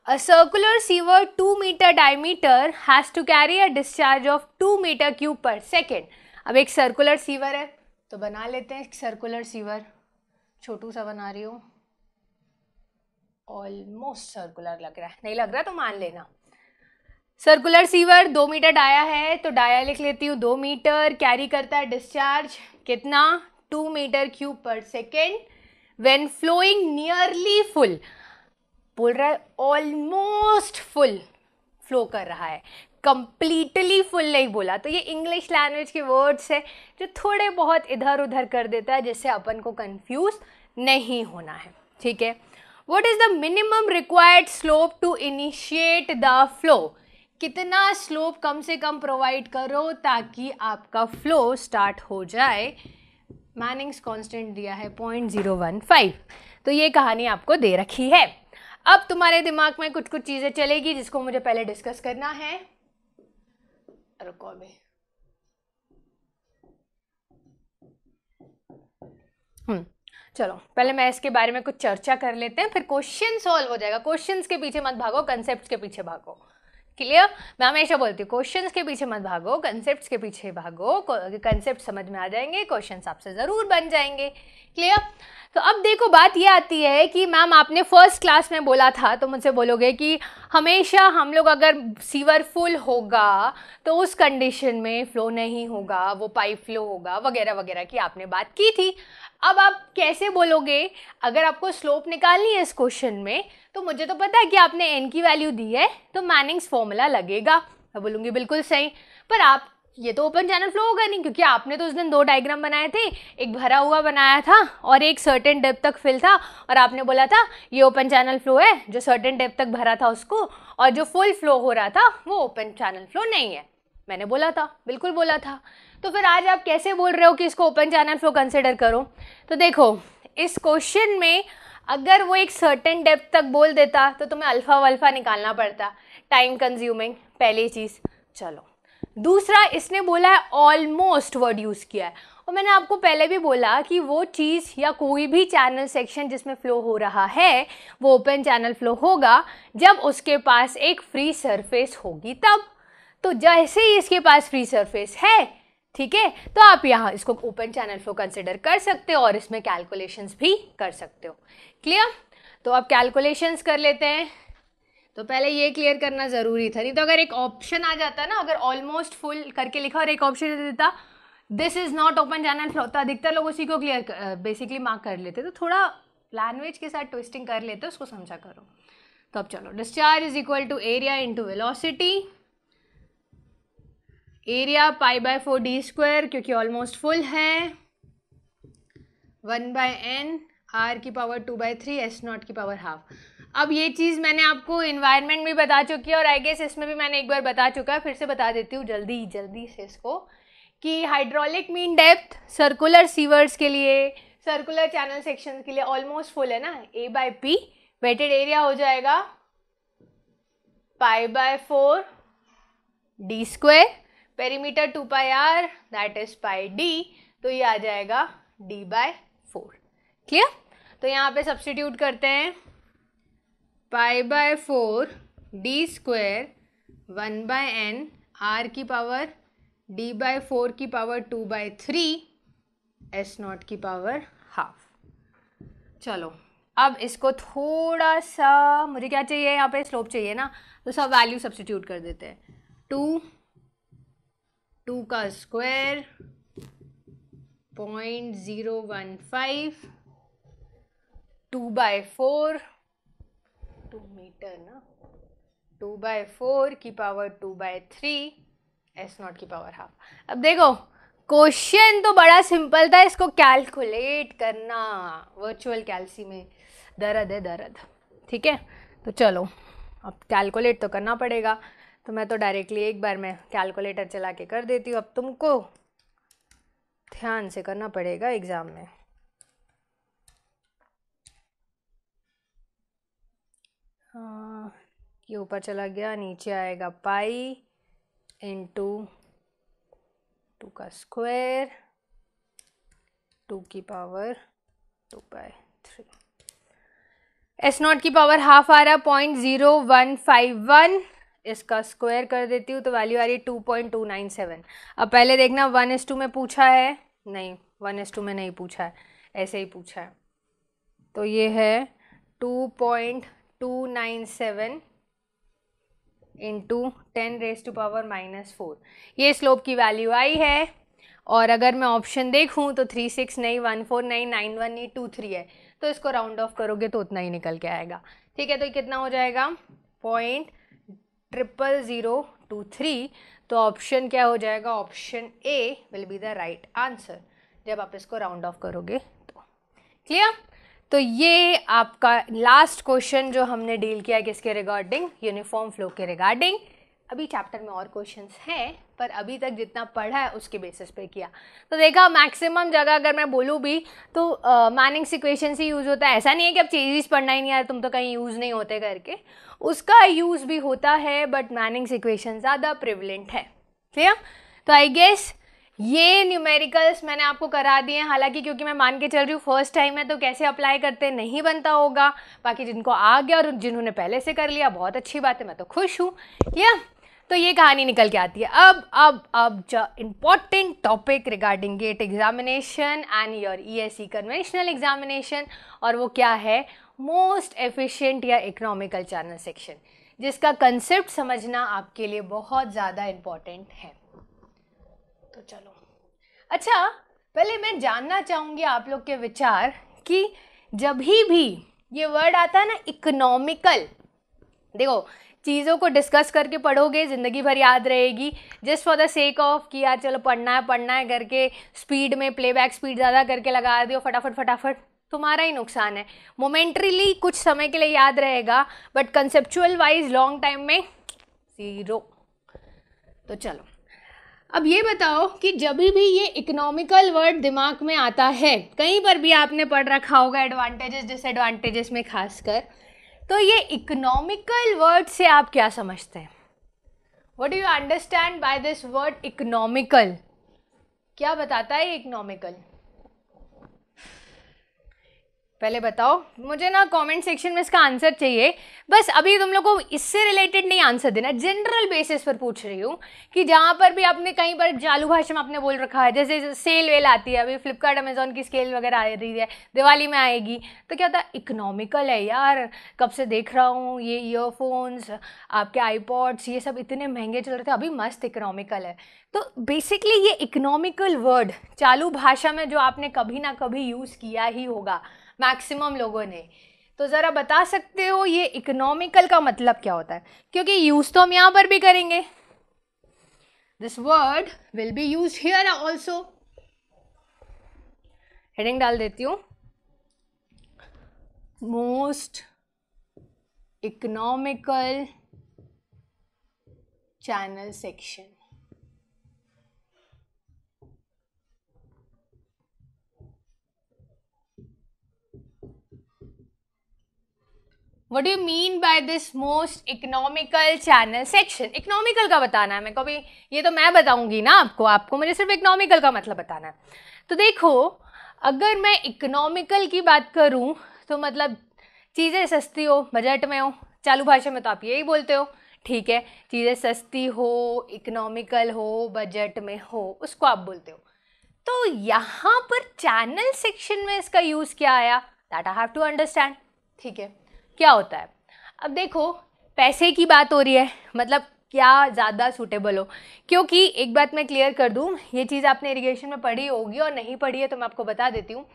A circular sewer two metre diameter has to carry a discharge of two metre cube पर सेकेंड। अब एक सर्कुलर सीवर है तो बना लेते हैं एक सर्कुलर सीवर, छोटू सा बना रही हूँ, ऑलमोस्ट सर्कुलर लग रहा है, नहीं लग रहा तो मान लेना। सर्कुलर सीवर दो मीटर डाया है तो डाया लिख लेती हूँ, दो मीटर कैरी करता है डिस्चार्ज कितना, टू मीटर क्यूब पर second. When flowing nearly full, बोल रहा है ऑलमोस्ट फुल फ्लो कर रहा है, कंप्लीटली फुल नहीं बोला। तो ये इंग्लिश लैंग्वेज के वर्ड्स है जो थोड़े बहुत इधर उधर कर देता है, जिससे अपन को कन्फ्यूज नहीं होना है। ठीक है, What is the minimum required slope to initiate the flow? कितना slope कम से कम provide करो ताकि आपका flow start हो जाए। Manning's constant दिया है पॉइंट ज़ीरो वन फाइव, तो ये कहानी आपको दे रखी है। अब तुम्हारे दिमाग में कुछ कुछ चीज़ें चलेगी जिसको मुझे पहले डिस्कस करना है। रुको, अभी हम्म चलो पहले मैं इसके बारे में कुछ चर्चा कर लेते हैं, फिर क्वेश्चन सॉल्व हो जाएगा। क्वेश्चंस के पीछे मत भागो, कंसेप्ट के पीछे भागो। क्लियर? मैं हमेशा बोलती हूँ क्वेश्चंस के पीछे मत भागो, कंसेप्ट के पीछे भागो। कंसेप्ट समझ में आ जाएंगे, क्वेश्चंस आपसे ज़रूर बन जाएंगे। क्लियर? तो अब देखो बात ये आती है कि मैम आपने फर्स्ट क्लास में बोला था, तो मुझसे बोलोगे कि हमेशा हम लोग अगर सीवर फुल होगा तो उस कंडीशन में फ़्लो नहीं होगा, वो पाइप फ्लो होगा वगैरह वगैरह की आपने बात की थी। अब आप कैसे बोलोगे? अगर आपको स्लोप निकालनी है इस क्वेश्चन में, तो मुझे तो पता है कि आपने एन की वैल्यू दी है तो मैनिंग्स फॉर्मूला लगेगा। मैं बोलूँगी बिल्कुल सही, पर आप ये तो ओपन चैनल फ्लो होगा नहीं, क्योंकि आपने तो उस दिन दो डायग्राम बनाए थे, एक भरा हुआ बनाया था और एक सर्टेन डेप्थ तक फिल था, और आपने बोला था ये ओपन चैनल फ्लो है, जो सर्टेन डेप्थ तक भरा था उसको, और जो फुल फ्लो हो रहा था वो ओपन चैनल फ्लो नहीं है। मैंने बोला था, बिल्कुल बोला था। तो फिर आज आप कैसे बोल रहे हो कि इसको ओपन चैनल फ्लो कंसिडर करो? तो देखो इस क्वेश्चन में अगर वो एक सर्टेन डेप्थ तक बोल देता तो तुम्हें अल्फ़ा वल्फ़ा निकालना पड़ता, टाइम कंज्यूमिंग, पहली चीज़। चलो दूसरा, इसने बोला है ऑलमोस्ट वर्ड यूज़ किया है, और मैंने आपको पहले भी बोला कि वो चीज़ या कोई भी चैनल सेक्शन जिसमें फ़्लो हो रहा है वो ओपन चैनल फ्लो होगा जब उसके पास एक फ्री सरफेस होगी तब। तो जैसे ही इसके पास फ्री सरफेस है, ठीक है, तो आप यहाँ इसको ओपन चैनल फ्लो कंसिडर कर सकते हो और इसमें कैलकुलेशंस भी कर सकते हो। क्लियर? तो आप कैलकुलेशंस कर लेते हैं। तो पहले ये क्लियर करना ज़रूरी था, नहीं तो अगर एक ऑप्शन आ जाता ना, अगर ऑलमोस्ट फुल करके लिखा और एक ऑप्शन दे देता this is not open channel flow, तो अधिकतर लोग उसी को क्लियर बेसिकली मार्क कर लेते। तो थोड़ा लैंग्वेज के साथ ट्विस्टिंग कर लेते, उसको समझा करो। तो अब चलो, discharge is equal to area into velocity, area pi by four D square क्योंकि ऑलमोस्ट फुल है, वन बाय एन आर की power two by three S not की पावर हाफ। अब ये चीज़ मैंने आपको इन्वायरमेंट में बता चुकी है और आई गेस इसमें भी मैंने एक बार बता चुका है, फिर से बता देती हूँ जल्दी जल्दी से इसको, कि hydraulic mean depth circular sewers के लिए, सर्कुलर चैनल सेक्शंस के लिए ऑलमोस्ट फुल है ना, A by P, wetted area हो जाएगा pi by four D square, perimeter two pi R that is pi D, तो ये आ जाएगा डी बाय फोर। क्लियर? तो यहाँ पे सब्स्टिट्यूट करते हैं pi by four D square one by N R की पावर डी बाय फोर की power two by three S not की पावर हाफ। चलो अब इसको थोड़ा सा, मुझे क्या चाहिए यहाँ पे, स्लोप चाहिए ना, तो सब वैल्यू सब्स्टिट्यूट कर देते हैं। टू टू का square point zero one five two by four two metre ना टू बाई फोर की power two by three S not की पावर हाफ। अब देखो क्वेश्चन तो बड़ा सिंपल था, इसको कैलकुलेट करना वर्चुअल कैलसी में दर्द है दर्द। ठीक है, तो चलो अब कैलकुलेट तो करना पड़ेगा, तो मैं तो डायरेक्टली एक बार मैं कैलकुलेटर चला के कर देती हूँ। अब तुमको ध्यान से करना पड़ेगा एग्ज़ाम में। हाँ, ये ऊपर चला गया, नीचे आएगा पाई इंटू टू का स्क्वायर टू की power two by three S not की पावर हाफ आ रहा point zero one five one, इसका स्क्वायर कर देती हूँ तो वैल्यू आ रही है two point two nine seven. अब पहले देखना वन एस टू में पूछा है, नहीं वन एस टू में नहीं पूछा है, ऐसे ही पूछा है, तो ये है two point two nine seven into ten raise to power minus four, ये स्लोप की वैल्यू आई है। और अगर मैं ऑप्शन देखूँ तो थ्री सिक्स नहीं, वन फोर नहीं, नाइन वन नहीं, टू थ्री है, तो इसको राउंड ऑफ करोगे तो उतना ही निकल के आएगा। ठीक है, तो ये कितना हो जाएगा point triple zero two three, तो ऑप्शन क्या हो जाएगा, option A will be the right answer जब आप इसको राउंड ऑफ करोगे तो। क्लियर? तो ये आपका लास्ट क्वेश्चन जो हमने डील किया किसके रिगार्डिंग, यूनिफॉर्म फ्लो के रिगार्डिंग। अभी चैप्टर में और क्वेश्चंस हैं, पर अभी तक जितना पढ़ा है उसके बेसिस पे किया। तो देखा मैक्सिमम जगह अगर मैं बोलूँ भी तो मैनिंग्स इक्वेशंस ही यूज़ होता है। ऐसा नहीं है कि अब चीज़ पढ़ना ही नहीं आ रहा, तुम तो कहीं यूज़ नहीं होते करके, उसका यूज़ भी होता है, बट मैनिंग्स इक्वेशन ज़्यादा प्रिवलेंट है। क्लियर? तो आई गेस ये न्यूमेरिकल्स मैंने आपको करा दिए हैं, हालांकि क्योंकि मैं मान के चल रही हूँ फर्स्ट टाइम है तो कैसे अप्लाई करते नहीं बनता होगा, बाकी जिनको आ गया और जिन्होंने पहले से कर लिया बहुत अच्छी बात है, मैं तो खुश हूँ। या तो ये कहानी निकल के आती है। अब अब अब जो important topic regarding GATE examination and your ESE conventional examination, और वो क्या है, मोस्ट एफिशिएंट या इकोनॉमिकल चैनल सेक्शन, जिसका कंसेप्ट समझना आपके लिए बहुत ज़्यादा इम्पॉर्टेंट है। तो चलो, अच्छा पहले मैं जानना चाहूँगी आप लोग के विचार कि जब ही भी ये वर्ड आता है ना इकोनॉमिकल, देखो चीज़ों को डिस्कस करके पढ़ोगे ज़िंदगी भर याद रहेगी, just for the sake of कि यार चलो पढ़ना है पढ़ना है करके स्पीड में प्लेबैक स्पीड ज़्यादा करके लगा दियो फटाफट फटाफट, तुम्हारा ही नुकसान है। मोमेंटरीली कुछ समय के लिए याद रहेगा but conceptual wise long time में ज़ीरो। तो चलो अब ये बताओ कि जब भी ये इकोनॉमिकल वर्ड दिमाग में आता है, कहीं पर भी आपने पढ़ रखा होगा एडवांटेजेस डिसएडवांटेजेस में खासकर, तो ये इकोनॉमिकल वर्ड से आप क्या समझते हैं? What do you understand by this word economical? क्या बताता है इकोनॉमिकल? पहले बताओ मुझे ना कमेंट सेक्शन में इसका आंसर चाहिए। बस अभी तुम लोग को इससे रिलेटेड नहीं आंसर देना, जनरल बेसिस पर पूछ रही हूँ कि जहाँ पर भी आपने कहीं पर चालू भाषा में आपने बोल रखा है, जैसे सेल वेल आती है अभी फ्लिपकार्ट अमेज़ॉन की सेल वगैरह आ रही है, दिवाली में आएगी, तो क्या होता है इकोनॉमिकल है यार, कब से देख रहा हूँ ये ईयरफोन्स आपके आईपॉड्स ये सब इतने महंगे चल रहे थे, अभी मस्त इकोनॉमिकल है। तो बेसिकली ये इकोनॉमिकल वर्ड चालू भाषा में जो आपने कभी ना कभी यूज़ किया ही होगा मैक्सिमम लोगों ने, तो ज़रा बता सकते हो ये इकोनॉमिकल का मतलब क्या होता है? क्योंकि यूज़ तो हम यहाँ पर भी करेंगे, this word will be used here also. Heading डाल देती हूँ, most economical channel section. What do you mean by this most economical channel section? Economical का बताना है मेरे को भी, ये तो मैं बताऊंगी ना आपको, आपको मुझे सिर्फ इकोनॉमिकल का मतलब बताना है। तो देखो अगर मैं इकोनॉमिकल की बात करूं तो मतलब चीज़ें सस्ती हो, बजट में हो, चालू भाषा में तो आप यही बोलते हो, ठीक है, चीज़ें सस्ती हो, इकोनॉमिकल हो, बजट में हो, उसको आप बोलते हो। तो यहाँ पर चैनल सेक्शन में इसका यूज़ क्या आया, that I have to understand, ठीक है, क्या होता है। अब देखो पैसे की बात हो रही है, मतलब क्या ज़्यादा सूटेबल हो, क्योंकि एक बात मैं क्लियर कर दूं, ये चीज़ आपने इरिगेशन में पढ़ी होगी और नहीं पढ़ी है तो मैं आपको बता देती हूँ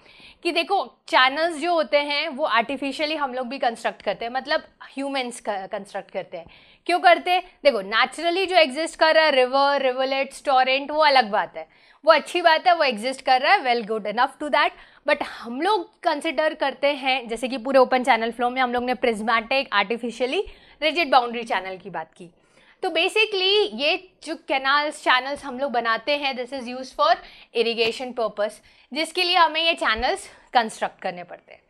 कि देखो चैनल्स जो होते हैं वो आर्टिफिशियली हम लोग भी कंस्ट्रक्ट करते हैं, मतलब ह्यूमंस कंस्ट्रक्ट करते हैं। क्यों करते हैं? देखो नेचुरली जो एग्जिस्ट कर रहा है रिवर रिवलेट्स टॉरेंट वो अलग बात है, वो अच्छी बात है, वो एग्जिस्ट कर रहा है, well good enough to that, but हम लोग कंसिडर करते हैं जैसे कि पूरे ओपन चैनल फ्लो में हम लोग ने prismatic artificially rigid boundary channel की बात की। तो बेसिकली ये जो कैनाल्स चैनल्स हम लोग बनाते हैं this is use for irrigation purpose, जिसके लिए हमें ये चैनल्स कंस्ट्रक्ट करने पड़ते हैं।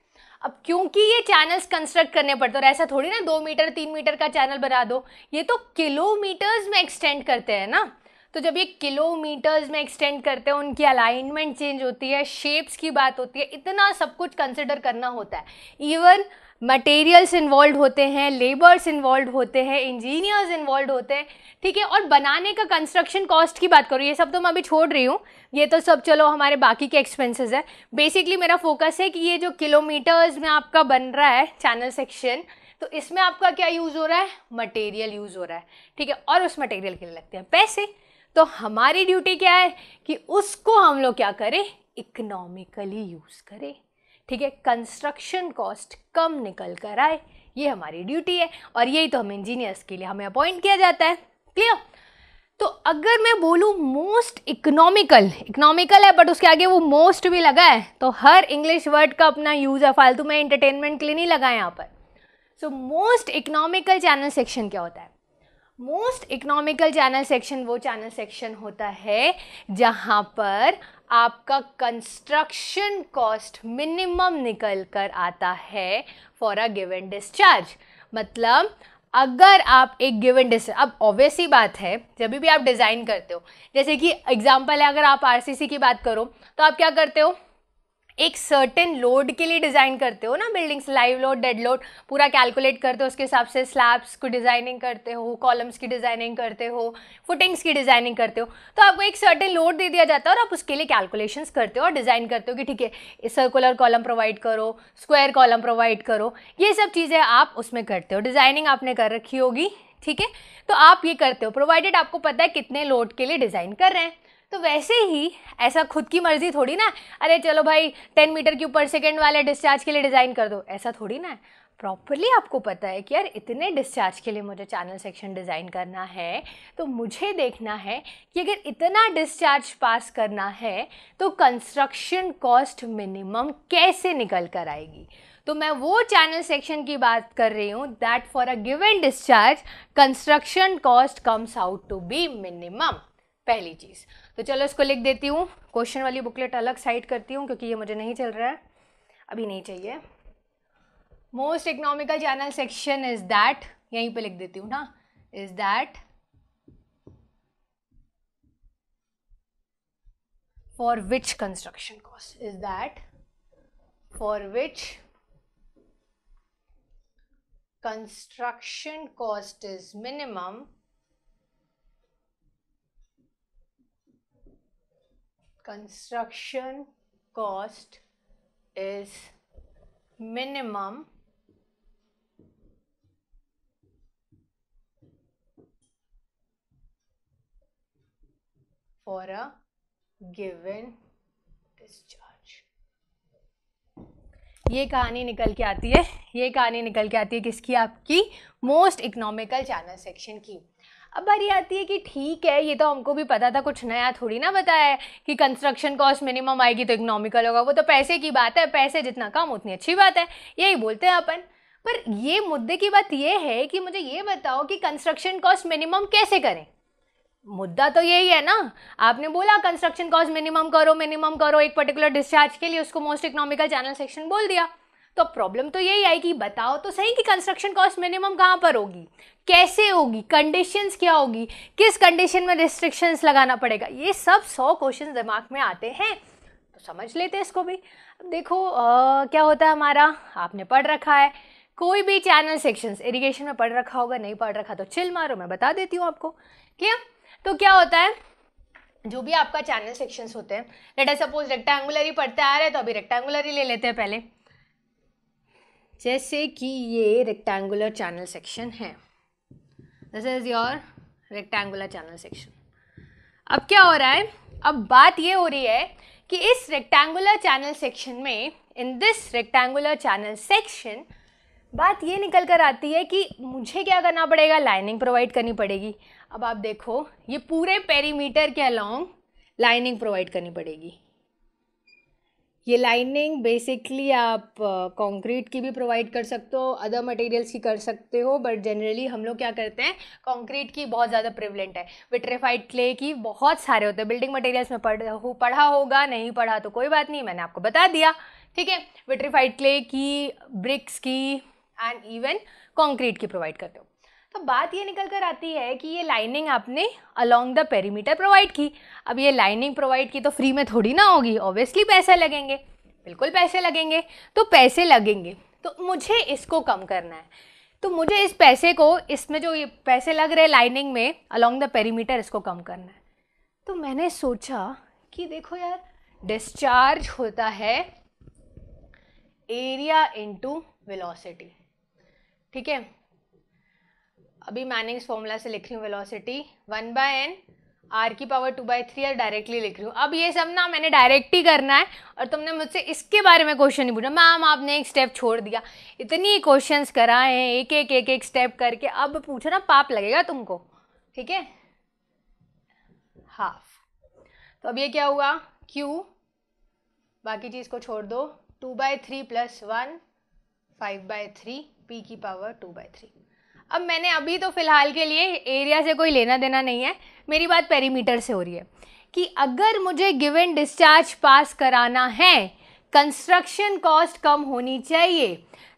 अब क्योंकि ये चैनल्स कंस्ट्रक्ट करने पड़ते हैं और ऐसा थोड़ी ना दो मीटर तीन मीटर का चैनल बना दो, ये तो किलोमीटर्स में एक्सटेंड करते हैं ना। तो जब ये किलोमीटर्स में एक्सटेंड करते हैं उनकी अलाइनमेंट चेंज होती है, शेप्स की बात होती है, इतना सब कुछ कंसिडर करना होता है, इवन मटेरियल्स इन्वॉल्व होते हैं, लेबर्स इन्वॉल्व होते हैं, इंजीनियर्स इन्वॉल्व होते हैं, ठीक है। और बनाने का कंस्ट्रक्शन कॉस्ट की बात करूँ, ये सब तो मैं अभी छोड़ रही हूँ, ये तो सब चलो हमारे बाकी के एक्सपेंसेस है। बेसिकली मेरा फोकस है कि ये जो किलोमीटर्स में आपका बन रहा है चैनल सेक्शन, तो इसमें आपका क्या यूज़ हो रहा है, मटेरियल यूज़ हो रहा है, ठीक है, और उस मटेरियल के लिए लगते हैं पैसे। तो हमारी ड्यूटी क्या है कि उसको हम लोग क्या करें, इकोनॉमिकली यूज़ करें, ठीक है, कंस्ट्रक्शन कॉस्ट कम निकल कर आए, ये हमारी ड्यूटी है। और यही तो हम इंजीनियर्स के लिए हमें अपॉइंट किया जाता है, क्लियर। तो अगर मैं बोलूँ मोस्ट इकोनॉमिकल, इकोनॉमिकल है बट उसके आगे वो मोस्ट भी लगा है, तो हर इंग्लिश वर्ड का अपना यूज़ है, फालतू में एंटरटेनमेंट के लिए नहीं लगा है यहाँ पर। So most economical channel section क्या होता है? मोस्ट इकोनॉमिकल चैनल सेक्शन वो चैनल सेक्शन होता है जहाँ पर आपका कंस्ट्रक्शन कॉस्ट मिनिमम निकल कर आता है फॉर अ गिवन डिस्चार्ज। मतलब अगर आप एक गिवन डिस्टेंस, अब ऑब्वियस ही बात है जब भी आप डिज़ाइन करते हो, जैसे कि एग्जांपल है अगर आप आरसीसी की बात करो तो आप क्या करते हो, एक सर्टेन लोड के लिए डिज़ाइन करते हो ना buildings, live load dead load पूरा कैलकुलेट करते हो, उसके हिसाब से स्लैब्स की डिज़ाइनिंग करते हो, कॉलम्स की डिज़ाइनिंग करते हो, फुटिंग्स की डिज़ाइनिंग करते हो, तो आपको एक सर्टेन लोड दे दिया जाता है और आप उसके लिए कैलकुलेशंस करते हो और डिज़ाइन करते हो कि ठीक है सर्कुलर कॉलम प्रोवाइड करो, स्क्वायर कॉलम प्रोवाइड करो, ये सब चीज़ें आप उसमें करते हो, डिज़ाइनिंग आपने कर रखी होगी, ठीक है, तो आप ये करते हो प्रोवाइडेड आपको पता है कितने लोड के लिए डिज़ाइन कर रहे हैं। तो वैसे ही ऐसा खुद की मर्जी थोड़ी ना, अरे चलो भाई टेन मीटर क्यूब पर सेकेंड वाले डिस्चार्ज के लिए डिज़ाइन कर दो, ऐसा थोड़ी ना है। प्रॉपरली आपको पता है कि यार इतने डिस्चार्ज के लिए मुझे चैनल सेक्शन डिज़ाइन करना है, तो मुझे देखना है कि अगर इतना डिस्चार्ज पास करना है तो कंस्ट्रक्शन कॉस्ट मिनिमम कैसे निकल कर आएगी। तो मैं वो चैनल सेक्शन की बात कर रही हूँ that for a given discharge construction cost comes out to be minimum, पहली चीज़। तो चलो इसको लिख देती हूँ, क्वेश्चन वाली बुकलेट अलग साइड करती हूँ क्योंकि ये मुझे नहीं चल रहा है, अभी नहीं चाहिए। Most economical channel section is that, यहीं पे लिख देती हूँ ना, is that for which construction cost, is that for which construction cost is minimum, construction cost is minimum for a given discharge। ये कहानी निकल के आती है, ये कहानी निकल के आती है किसकी, आपकी मोस्ट इकोनॉमिकल चैनल सेक्शन की। अब बारी आती है कि ठीक है ये तो हमको भी पता था, कुछ नया थोड़ी ना बताया है कि कंस्ट्रक्शन कॉस्ट मिनिमम आएगी तो इकोनॉमिकल होगा, वो तो पैसे की बात है, पैसे जितना कम उतनी अच्छी बात है, यही बोलते हैं अपन। पर ये मुद्दे की बात ये है कि मुझे ये बताओ कि कंस्ट्रक्शन कॉस्ट मिनिमम कैसे करें, मुद्दा तो यही है ना। आपने बोला कंस्ट्रक्शन कॉस्ट मिनिमम करो मिनिमम करो एक पर्टिकुलर डिस्चार्ज के लिए, उसको मोस्ट इकोनॉमिकल चैनल सेक्शन बोल दिया, तो प्रॉब्लम तो यही आई कि बताओ तो सही कि कंस्ट्रक्शन कॉस्ट मिनिमम कहाँ पर होगी, कैसे होगी, कंडीशंस क्या होगी, किस कंडीशन में रिस्ट्रिक्शंस लगाना पड़ेगा, ये सब सौ क्वेश्चन दिमाग में आते हैं, तो समझ लेते हैं इसको भी। अब देखो आ, क्या होता है हमारा, आपने पढ़ रखा है कोई भी चैनल सेक्शंस, इरिगेशन में पढ़ रखा होगा, नहीं पढ़ रखा तो चिल मारो, मैं बता देती हूँ आपको क्या। तो क्या होता है जो भी आपका चैनल सेक्शंस होते हैं, लेट अस सपोज रेक्टेंगुलर ही पढ़ते आ रहे हैं तो अभी रेक्टेंगुलर ही ले लेते हैं पहले, जैसे कि ये रेक्टेंगुलर चैनल सेक्शन है, this is your rectangular channel section. अब क्या हो रहा है, अब बात ये हो रही है कि इस रेक्टेंगुलर चैनल सेक्शन में, in this rectangular channel section, बात ये निकल कर आती है कि मुझे क्या करना पड़ेगा, लाइनिंग प्रोवाइड करनी पड़ेगी। अब आप देखो ये पूरे पेरीमीटर के अलॉन्ग लाइनिंग प्रोवाइड करनी पड़ेगी, ये लाइनिंग बेसिकली आप कंक्रीट की भी प्रोवाइड कर सकते हो, अदर मटेरियल्स की कर सकते हो, बट जनरली हम लोग क्या करते हैं, कंक्रीट की बहुत ज़्यादा प्रिवलेंट है, विट्रीफाइड क्ले की बहुत सारे होते हैं, बिल्डिंग मटेरियल्स में पढ़ हो पढ़ा होगा, नहीं पढ़ा तो कोई बात नहीं, मैंने आपको बता दिया, ठीक है। विट्रीफाइड क्ले की, ब्रिक्स की एंड इवन कॉन्क्रीट की प्रोवाइड करते हो। तो बात ये निकल कर आती है कि ये लाइनिंग आपने अलॉन्ग द पेरीमीटर प्रोवाइड की, अब ये लाइनिंग प्रोवाइड की तो फ्री में थोड़ी ना होगी, ऑब्वियसली पैसे लगेंगे, बिल्कुल पैसे लगेंगे, तो पैसे लगेंगे तो मुझे इसको कम करना है, तो मुझे इस पैसे को, इसमें जो ये पैसे लग रहे लाइनिंग में अलॉन्ग द पेरीमीटर, इसको कम करना है। तो मैंने सोचा कि देखो यार डिस्चार्ज होता है एरिया इंटू वेलोसिटी, ठीक है, अभी मैनिंग्स फॉर्मूला से लिख रही हूँ, velocity one by N R की पावर टू बाई थ्री, और डायरेक्टली लिख रही हूँ। अब ये सब ना मैंने डायरेक्ट ही करना है, और तुमने मुझसे इसके बारे में क्वेश्चन नहीं पूछा, मैम आपने एक स्टेप छोड़ दिया, इतनी क्वेश्चंस कराए हैं एक एक एक एक स्टेप करके, अब पूछो ना पाप लगेगा तुमको, ठीक है। हाफ, तो अब ये क्या हुआ, क्यू, बाकी चीज़ को छोड़ दो, two by three plus one, five by three, P की पावर टू बाई थ्री। अब मैंने अभी तो फ़िलहाल के लिए एरिया से कोई लेना देना नहीं है, मेरी बात पेरीमीटर से हो रही है कि अगर मुझे गिवन डिस्चार्ज पास कराना है, कंस्ट्रक्शन कॉस्ट कम होनी चाहिए,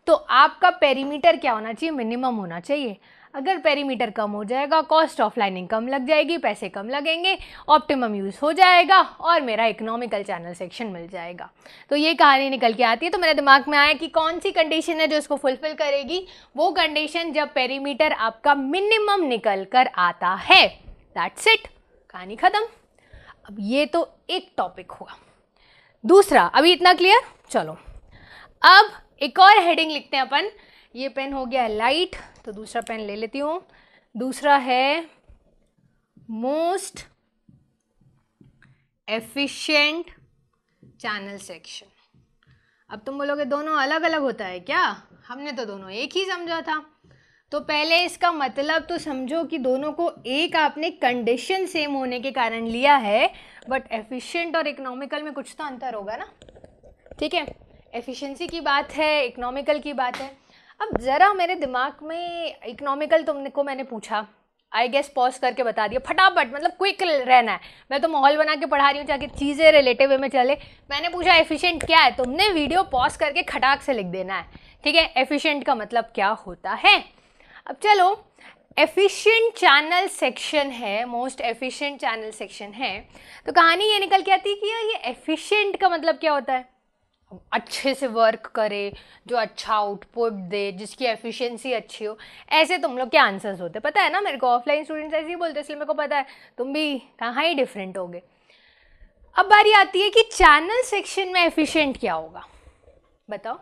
तो आपका पेरीमीटर क्या होना चाहिए, मिनिमम होना चाहिए। अगर पेरीमीटर कम हो जाएगा, कॉस्ट ऑफ लाइनिंग कम लग जाएगी, पैसे कम लगेंगे, ऑप्टिमम यूज़ हो जाएगा और मेरा इकोनॉमिकल चैनल सेक्शन मिल जाएगा। तो ये कहानी निकल के आती है। तो मेरे दिमाग में आया कि कौन सी कंडीशन है जो इसको फुलफिल करेगी, वो कंडीशन जब पेरीमीटर आपका मिनिमम निकल कर आता है। दैट्स इट, कहानी ख़त्म। अब ये तो एक टॉपिक हुआ। दूसरा, अभी इतना क्लियर। चलो अब एक और हेडिंग लिखते हैं अपन। ये पेन हो गया लाइट, तो दूसरा पेन ले लेती हूँ। दूसरा है मोस्ट एफिशिएंट चैनल सेक्शन। अब तुम बोलोगे दोनों अलग अलग होता है क्या? हमने तो दोनों एक ही समझा था। तो पहले इसका मतलब तो समझो कि दोनों को एक आपने कंडीशन सेम होने के कारण लिया है, बट एफिशिएंट और इकोनॉमिकल में कुछ तो अंतर होगा ना। ठीक है, एफिशिएंसी की बात है, इकोनॉमिकल की बात है। अब ज़रा मेरे दिमाग में इकोनॉमिकल तुमने को मैंने पूछा, आई गेस पॉज करके बता दिया फटाफट, मतलब क्विक रहना है। मैं तो माहौल बना के पढ़ा रही हूँ ताकि चीज़ें रिलेटिव वे में चले। मैंने पूछा एफिशिएंट क्या है, तुमने वीडियो पॉज करके खटाक से लिख देना है। ठीक है, एफिशिएंट का मतलब क्या होता है। अब चलो, एफिशिएंट चैनल सेक्शन है, मोस्ट एफिशिएंट चैनल सेक्शन है। तो कहानी ये निकल के आती है कि ये एफिशिएंट का मतलब क्या होता है। अच्छे से वर्क करे, जो अच्छा आउटपुट दे, जिसकी एफिशिएंसी अच्छी हो। ऐसे तुम लोग के आंसर्स होते, पता है ना। मेरे को ऑफलाइन स्टूडेंट्स ऐसे ही बोलते, इसलिए मेरे को पता है तुम भी कहाँ ही डिफरेंट होगे। अब बारी आती है कि चैनल सेक्शन में एफिशिएंट क्या होगा, बताओ।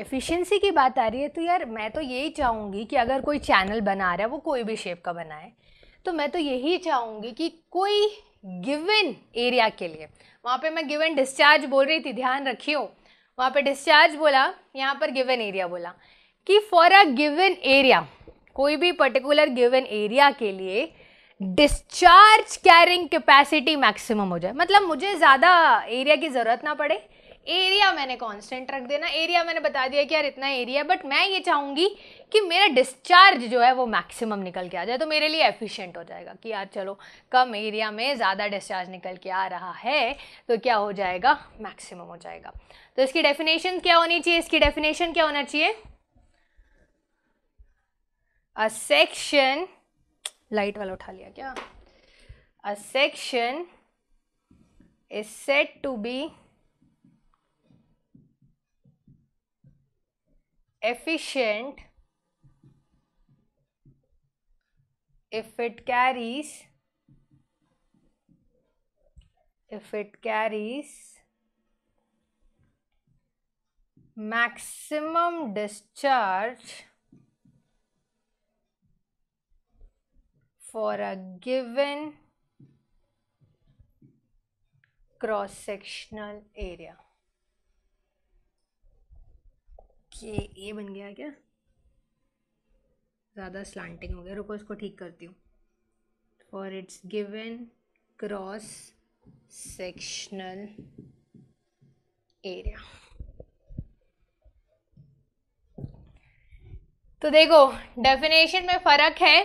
एफिशिएंसी की बात आ रही है तो यार मैं तो यही चाहूँगी कि अगर कोई चैनल बना रहा है, वो कोई भी शेप का बनाए, तो मैं तो यही चाहूँगी कि कोई गिवन एरिया के लिए, वहाँ पे मैं गिवन डिस्चार्ज बोल रही थी, ध्यान रखियो, वहाँ पे डिस्चार्ज बोला, यहाँ पर गिवन एरिया बोला, कि फॉर अ गिवन एरिया, कोई भी पर्टिकुलर गिवन एरिया के लिए डिस्चार्ज कैरिंग कैपेसिटी मैक्सिमम हो जाए। मतलब मुझे ज़्यादा एरिया की ज़रूरत ना पड़े, एरिया मैंने कांस्टेंट रख देना। एरिया मैंने बता दिया कि यार इतना एरिया, बट मैं ये चाहूँगी कि मेरा डिस्चार्ज जो है वो मैक्सिमम निकल के आ जाए, तो मेरे लिए एफिशिएंट हो जाएगा। कि यार चलो कम एरिया में ज़्यादा डिस्चार्ज निकल के आ रहा है, तो क्या हो जाएगा, मैक्सिमम हो जाएगा। तो इसकी डेफिनेशन क्या होनी चाहिए, इसकी डेफिनेशन क्या होना चाहिए, अ सेक्शन, लाइट वाला उठा लिया क्या, a section is said to be efficient if it carries if it carries maximum discharge for a given cross sectional area। ये ये बन गया क्या, ज़्यादा स्लांटिंग हो गया, रुको इसको ठीक करती हूँ। For its given cross sectional area. तो देखो डेफिनेशन में फ़र्क है,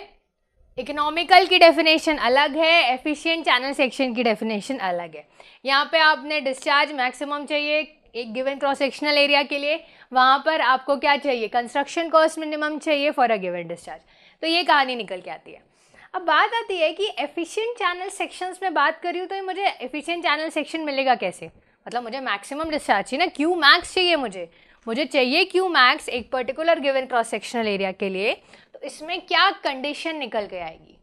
इकोनॉमिकल की डेफिनेशन अलग है, एफिशिएंट चैनल सेक्शन की डेफिनेशन अलग है। यहाँ पे आपने डिस्चार्ज मैक्सिमम चाहिए एक गिवन क्रॉस सेक्शनल एरिया के लिए, वहाँ पर आपको क्या चाहिए, कंस्ट्रक्शन कॉस्ट मिनिमम चाहिए फॉर अ गिवन डिस्चार्ज। तो ये कहानी निकल के आती है। अब बात आती है कि एफिशिएंट चैनल सेक्शंस में बात करी हूँ, तो मुझे एफिशिएंट चैनल सेक्शन मिलेगा कैसे, मतलब मुझे मैक्सिमम डिस्चार्ज चाहिए ना, क्यू मैक्स चाहिए मुझे मुझे चाहिए क्यू मैक्स एक particular given cross sectional area के लिए। तो इसमें क्या कंडीशन निकल के आएगी,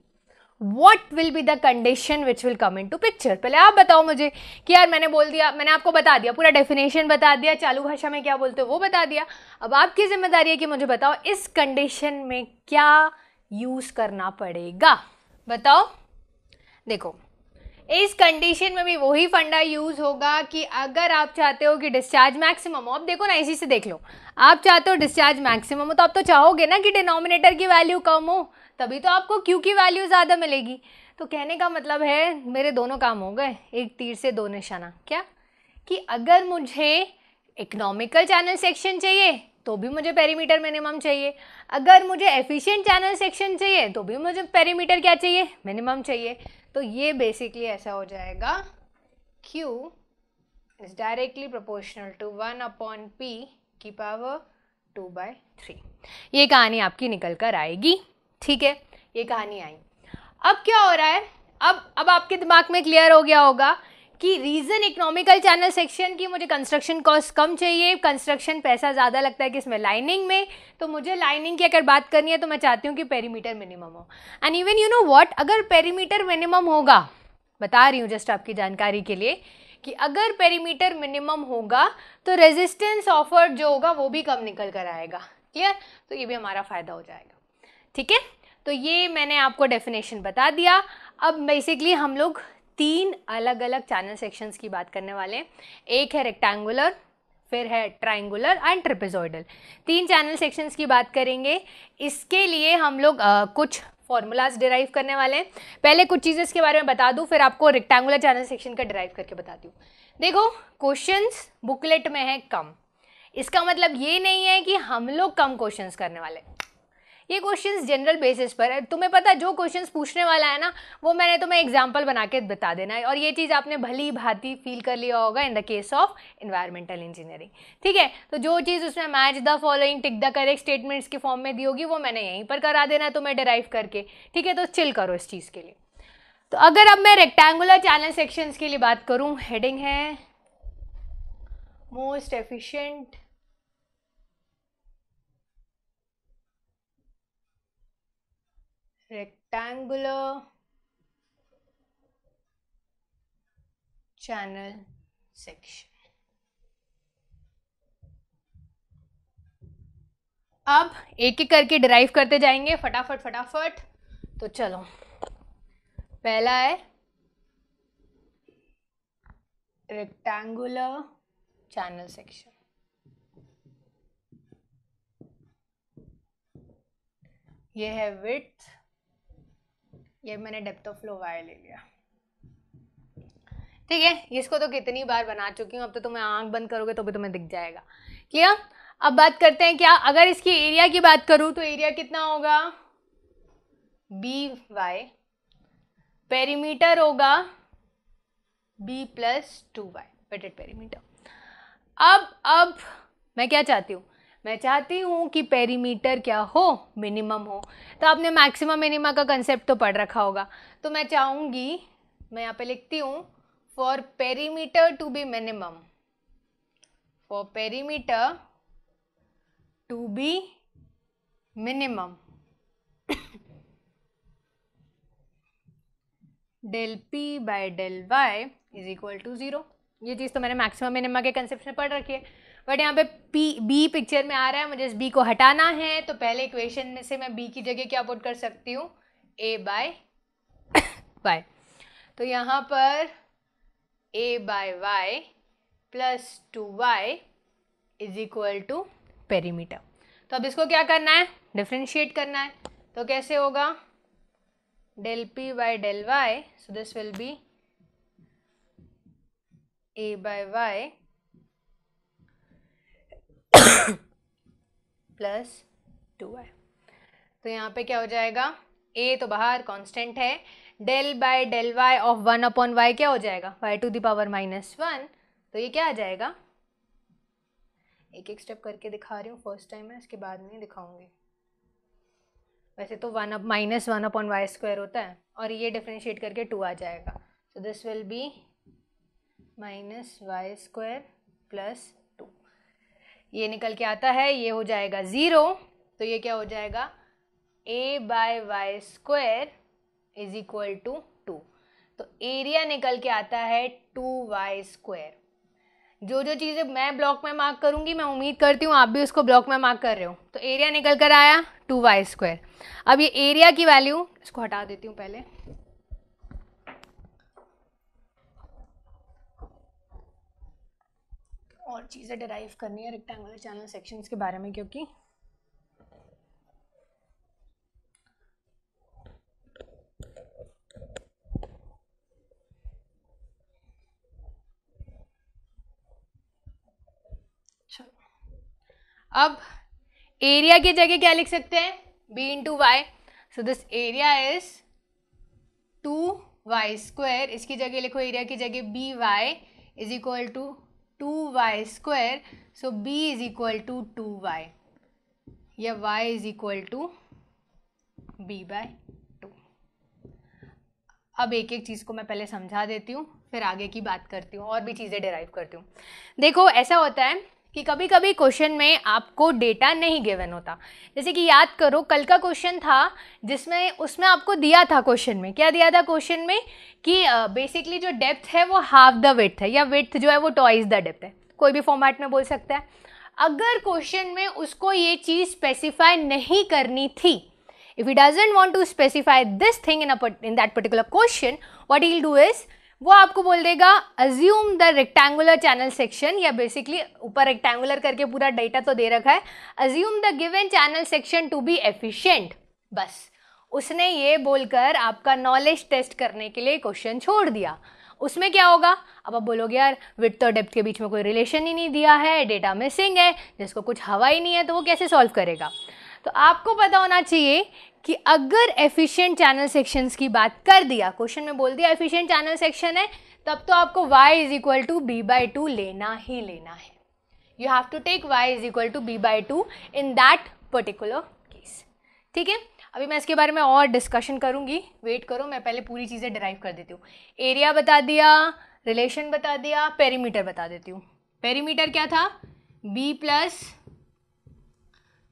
what will be the condition which will come in to picture. पहले आप बताओ मुझे कि यार मैंने बोल दिया, मैंने आपको बता दिया, पूरा डेफिनेशन बता दिया, चालू भाषा में क्या बोलते हो वो बता दिया। अब आपकी जिम्मेदारी है कि मुझे बताओ इस कंडीशन में क्या यूज़ करना पड़ेगा, बताओ। देखो इस कंडीशन में भी वही फंडा यूज़ होगा कि अगर आप चाहते हो कि डिस्चार्ज मैक्सिमम हो। आप देखो ना, इसी से देख लो, आप चाहते हो डिस्चार्ज मैक्सिमम हो, तो आप तो चाहोगे ना कि डिनोमिनेटर की वैल्यू कम हो, तभी तो आपको क्यू की वैल्यू ज़्यादा मिलेगी। तो कहने का मतलब है मेरे दोनों काम हो गए, एक तीर से दो निशाना। क्या कि अगर मुझे इकोनॉमिकल चैनल सेक्शन चाहिए तो भी मुझे पेरीमीटर मिनिमम चाहिए, अगर मुझे एफिशिएंट चैनल सेक्शन चाहिए तो भी मुझे पेरीमीटर क्या चाहिए, मिनिमम चाहिए। तो ये बेसिकली ऐसा हो जाएगा, Q is directly proportional to one upon P की पावर टू बाई थ्री, ये कहानी आपकी निकल कर आएगी। ठीक है, ये कहानी आई। अब क्या हो रहा है, अब अब आपके दिमाग में क्लियर हो गया होगा कि रीज़न इकोनॉमिकल चैनल सेक्शन की मुझे कंस्ट्रक्शन कॉस्ट कम चाहिए, कंस्ट्रक्शन पैसा ज़्यादा लगता है कि इसमें लाइनिंग में, तो मुझे लाइनिंग की अगर बात करनी है तो मैं चाहती हूँ कि पेरीमीटर मिनिमम हो। And even you know what, अगर पेरीमीटर मिनिमम होगा, बता रही हूँ जस्ट आपकी जानकारी के लिए, कि अगर पेरीमीटर मिनिमम होगा तो रेजिस्टेंस ऑफर्ड जो होगा वो भी कम निकल कर आएगा। क्लियर, तो ये भी हमारा फ़ायदा हो जाएगा। ठीक है, तो ये मैंने आपको डेफिनेशन बता दिया। अब बेसिकली हम लोग तीन अलग अलग चैनल सेक्शंस की बात करने वाले हैं। एक है रेक्टेंगुलर, फिर है ट्रायंगुलर एंड ट्रेपेजॉइडल। तीन चैनल सेक्शंस की बात करेंगे। इसके लिए हम लोग आ, कुछ फॉर्मूलाज डिराइव करने वाले हैं। पहले कुछ चीज़ें इसके बारे में बता दूं, फिर आपको रेक्टेंगुलर चैनल सेक्शन का डिराइव करके बताती हूँ। देखो, क्वेश्चंस बुकलेट में है कम, इसका मतलब ये नहीं है कि हम लोग कम क्वेश्चंस करने वाले हैं। ये क्वेश्चंस जनरल बेसिस पर है। तुम्हें पता जो क्वेश्चंस पूछने वाला है ना, वो मैंने तुम्हें एग्जांपल बना के बता देना है, और ये चीज़ आपने भली भांति फील कर लिया होगा in the case of environmental engineering. ठीक है, तो जो चीज़ उसमें match the following, tick the correct statements के फॉर्म में दी होगी, वो मैंने यहीं पर करा देना है तुम्हें डिराइव करके। ठीक है, तो चिल करो इस चीज़ के लिए। तो अगर अब मैं रेक्टेंगुलर चैनल सेक्शंस के लिए बात करूँ, हेडिंग है most efficient rectangular channel section. अब एक एक करके डिराइव करते जाएंगे फटाफट फटाफट। तो चलो, पहला है रेक्टेंगुलर चैनल सेक्शन। ये है विड्थ, ये मैंने डेप्थ ऑफ फ्लो वायर ले लिया। ठीक है, इसको तो कितनी बार बना चुकी हूँ, अब तो तुम्हें आंख बंद करोगे तो भी तुम्हें दिख जाएगा। क्लियर, अब बात करते हैं क्या, अगर इसकी एरिया की बात करूँ तो एरिया कितना होगा, बी वाई, पेरीमीटर होगा B plus two Y, wetted perimeter. अब अब मैं क्या चाहती हूँ, मैं चाहती हूँ कि पेरीमीटर क्या हो, मिनिमम हो। तो आपने मैक्सिमम मिनिमा का कंसेप्ट तो पढ़ रखा होगा। तो मैं चाहूँगी, मैं यहाँ पे लिखती हूँ, for perimeter to be minimum, for perimeter to be minimum, del P by del Y is equal to zero. ये चीज़ तो मैंने मैक्सिमम मिनिमा के कंसेप्ट में पढ़ रखी है, बट यहाँ पे पी बी पिक्चर में आ रहा है, मुझे इस बी को हटाना है। तो पहले इक्वेशन में से मैं बी की जगह क्या पुट कर सकती हूँ, ए बाय वाई। तो यहाँ पर A by Y plus two Y is equal to perimeter. तो अब इसको क्या करना है, डिफ्रेंशिएट करना है। तो कैसे होगा, del P by del Y, so this will be A by Y plus two Y. तो यहाँ पे क्या हो जाएगा, ए तो बाहर कांस्टेंट है, del by del Y of one upon Y क्या हो जाएगा, Y to the power minus one. तो ये क्या आ जाएगा, एक एक स्टेप करके दिखा रही हूँ, फर्स्ट टाइम है, इसके बाद नहीं दिखाऊंगी। वैसे तो one up minus one upon Y square होता है, और ये डिफ्रेंशिएट करके टू आ जाएगा। So this will be minus Y square plus, ये निकल के आता है, ये हो जाएगा ज़ीरो। तो ये क्या हो जाएगा, a by Y square is equal to two. तो एरिया निकल के आता है टू वाई स्क्वायर। जो जो चीज़ें मैं ब्लॉक में मार्क करूँगी, मैं उम्मीद करती हूँ आप भी उसको ब्लॉक में मार्क कर रहे हो। तो एरिया निकल कर आया टू वाई स्क्वायर। अब ये एरिया की वैल्यू, इसको हटा देती हूँ पहले, और चीज़ें डिराइव करनी है रेक्टेंगुलर चैनल सेक्शंस के बारे में, क्योंकि चलो अब एरिया की जगह क्या लिख सकते हैं, B into Y. So this area is two Y square, इसकी जगह लिखो, एरिया की जगह B Y is equal to two Y square, so B is equal to two Y. या y is equal to B by two. अब एक एक चीज़ को मैं पहले समझा देती हूँ, फिर आगे की बात करती हूँ और भी चीज़ें डिराइव करती हूँ। देखो ऐसा होता है कि कभी कभी क्वेश्चन में आपको डेटा नहीं गिवन होता। जैसे कि याद करो कल का क्वेश्चन था जिसमें उसमें आपको दिया था, क्वेश्चन में क्या दिया था क्वेश्चन में कि बेसिकली uh, जो डेप्थ है वो हाफ द विड्थ है, या विड्थ जो है वो ट्वाइस द डेप्थ है, कोई भी फॉर्मेट में बोल सकता है। अगर क्वेश्चन में उसको ये चीज़ स्पेसिफाई नहीं करनी थी, if he doesn't want to specify this thing in in that particular question, what he will do is वो आपको बोल देगा assume the rectangular channel section, या बेसिकली ऊपर रेक्टेंगुलर करके पूरा डेटा तो दे रखा है, assume the given channel section to be efficient. बस उसने ये बोलकर आपका नॉलेज टेस्ट करने के लिए क्वेश्चन छोड़ दिया। उसमें क्या होगा, अब आप बोलोगे यार विड्थ और डेप्थ के बीच में कोई रिलेशन ही नहीं दिया है, डेटा मिसिंग है, जिसको कुछ हवा ही नहीं है तो वो कैसे सॉल्व करेगा। तो आपको पता होना चाहिए कि अगर एफिशिएंट चैनल सेक्शंस की बात कर दिया, क्वेश्चन में बोल दिया एफिशिएंट चैनल सेक्शन है, तब तो आपको y is equal to B by two लेना ही लेना है। You have to take y is equal to B by two in that particular case. ठीक है, अभी मैं इसके बारे में और डिस्कशन करूंगी, वेट करो, मैं पहले पूरी चीज़ें डिराइव कर देती हूँ। एरिया बता दिया, रिलेशन बता दिया, पेरीमीटर बता देती हूँ। पेरीमीटर क्या था, b प्लस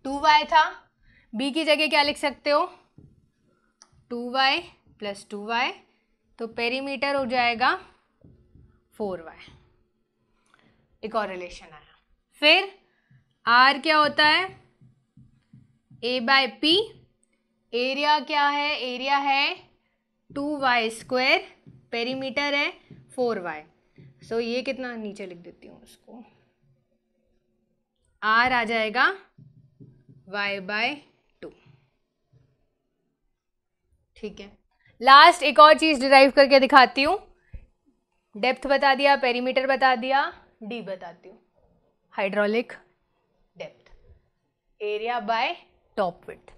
टू वाई था, b की जगह क्या लिख सकते हो, two Y plus two Y, तो पेरीमीटर हो जाएगा फोर वाई। एक और रिलेशन आया, फिर r क्या होता है, a बाय पी। एरिया क्या है, एरिया है टू वाई स्क्वायर, पेरीमीटर है फोर वाई, सो ये कितना, नीचे लिख देती हूँ उसको, r आ जाएगा y बाय। ठीक है, लास्ट एक और चीज़ डिराइव करके दिखाती हूँ। डेप्थ बता दिया, पेरीमीटर बता दिया, डी बताती हूँ, hydraulic depth, area by top width.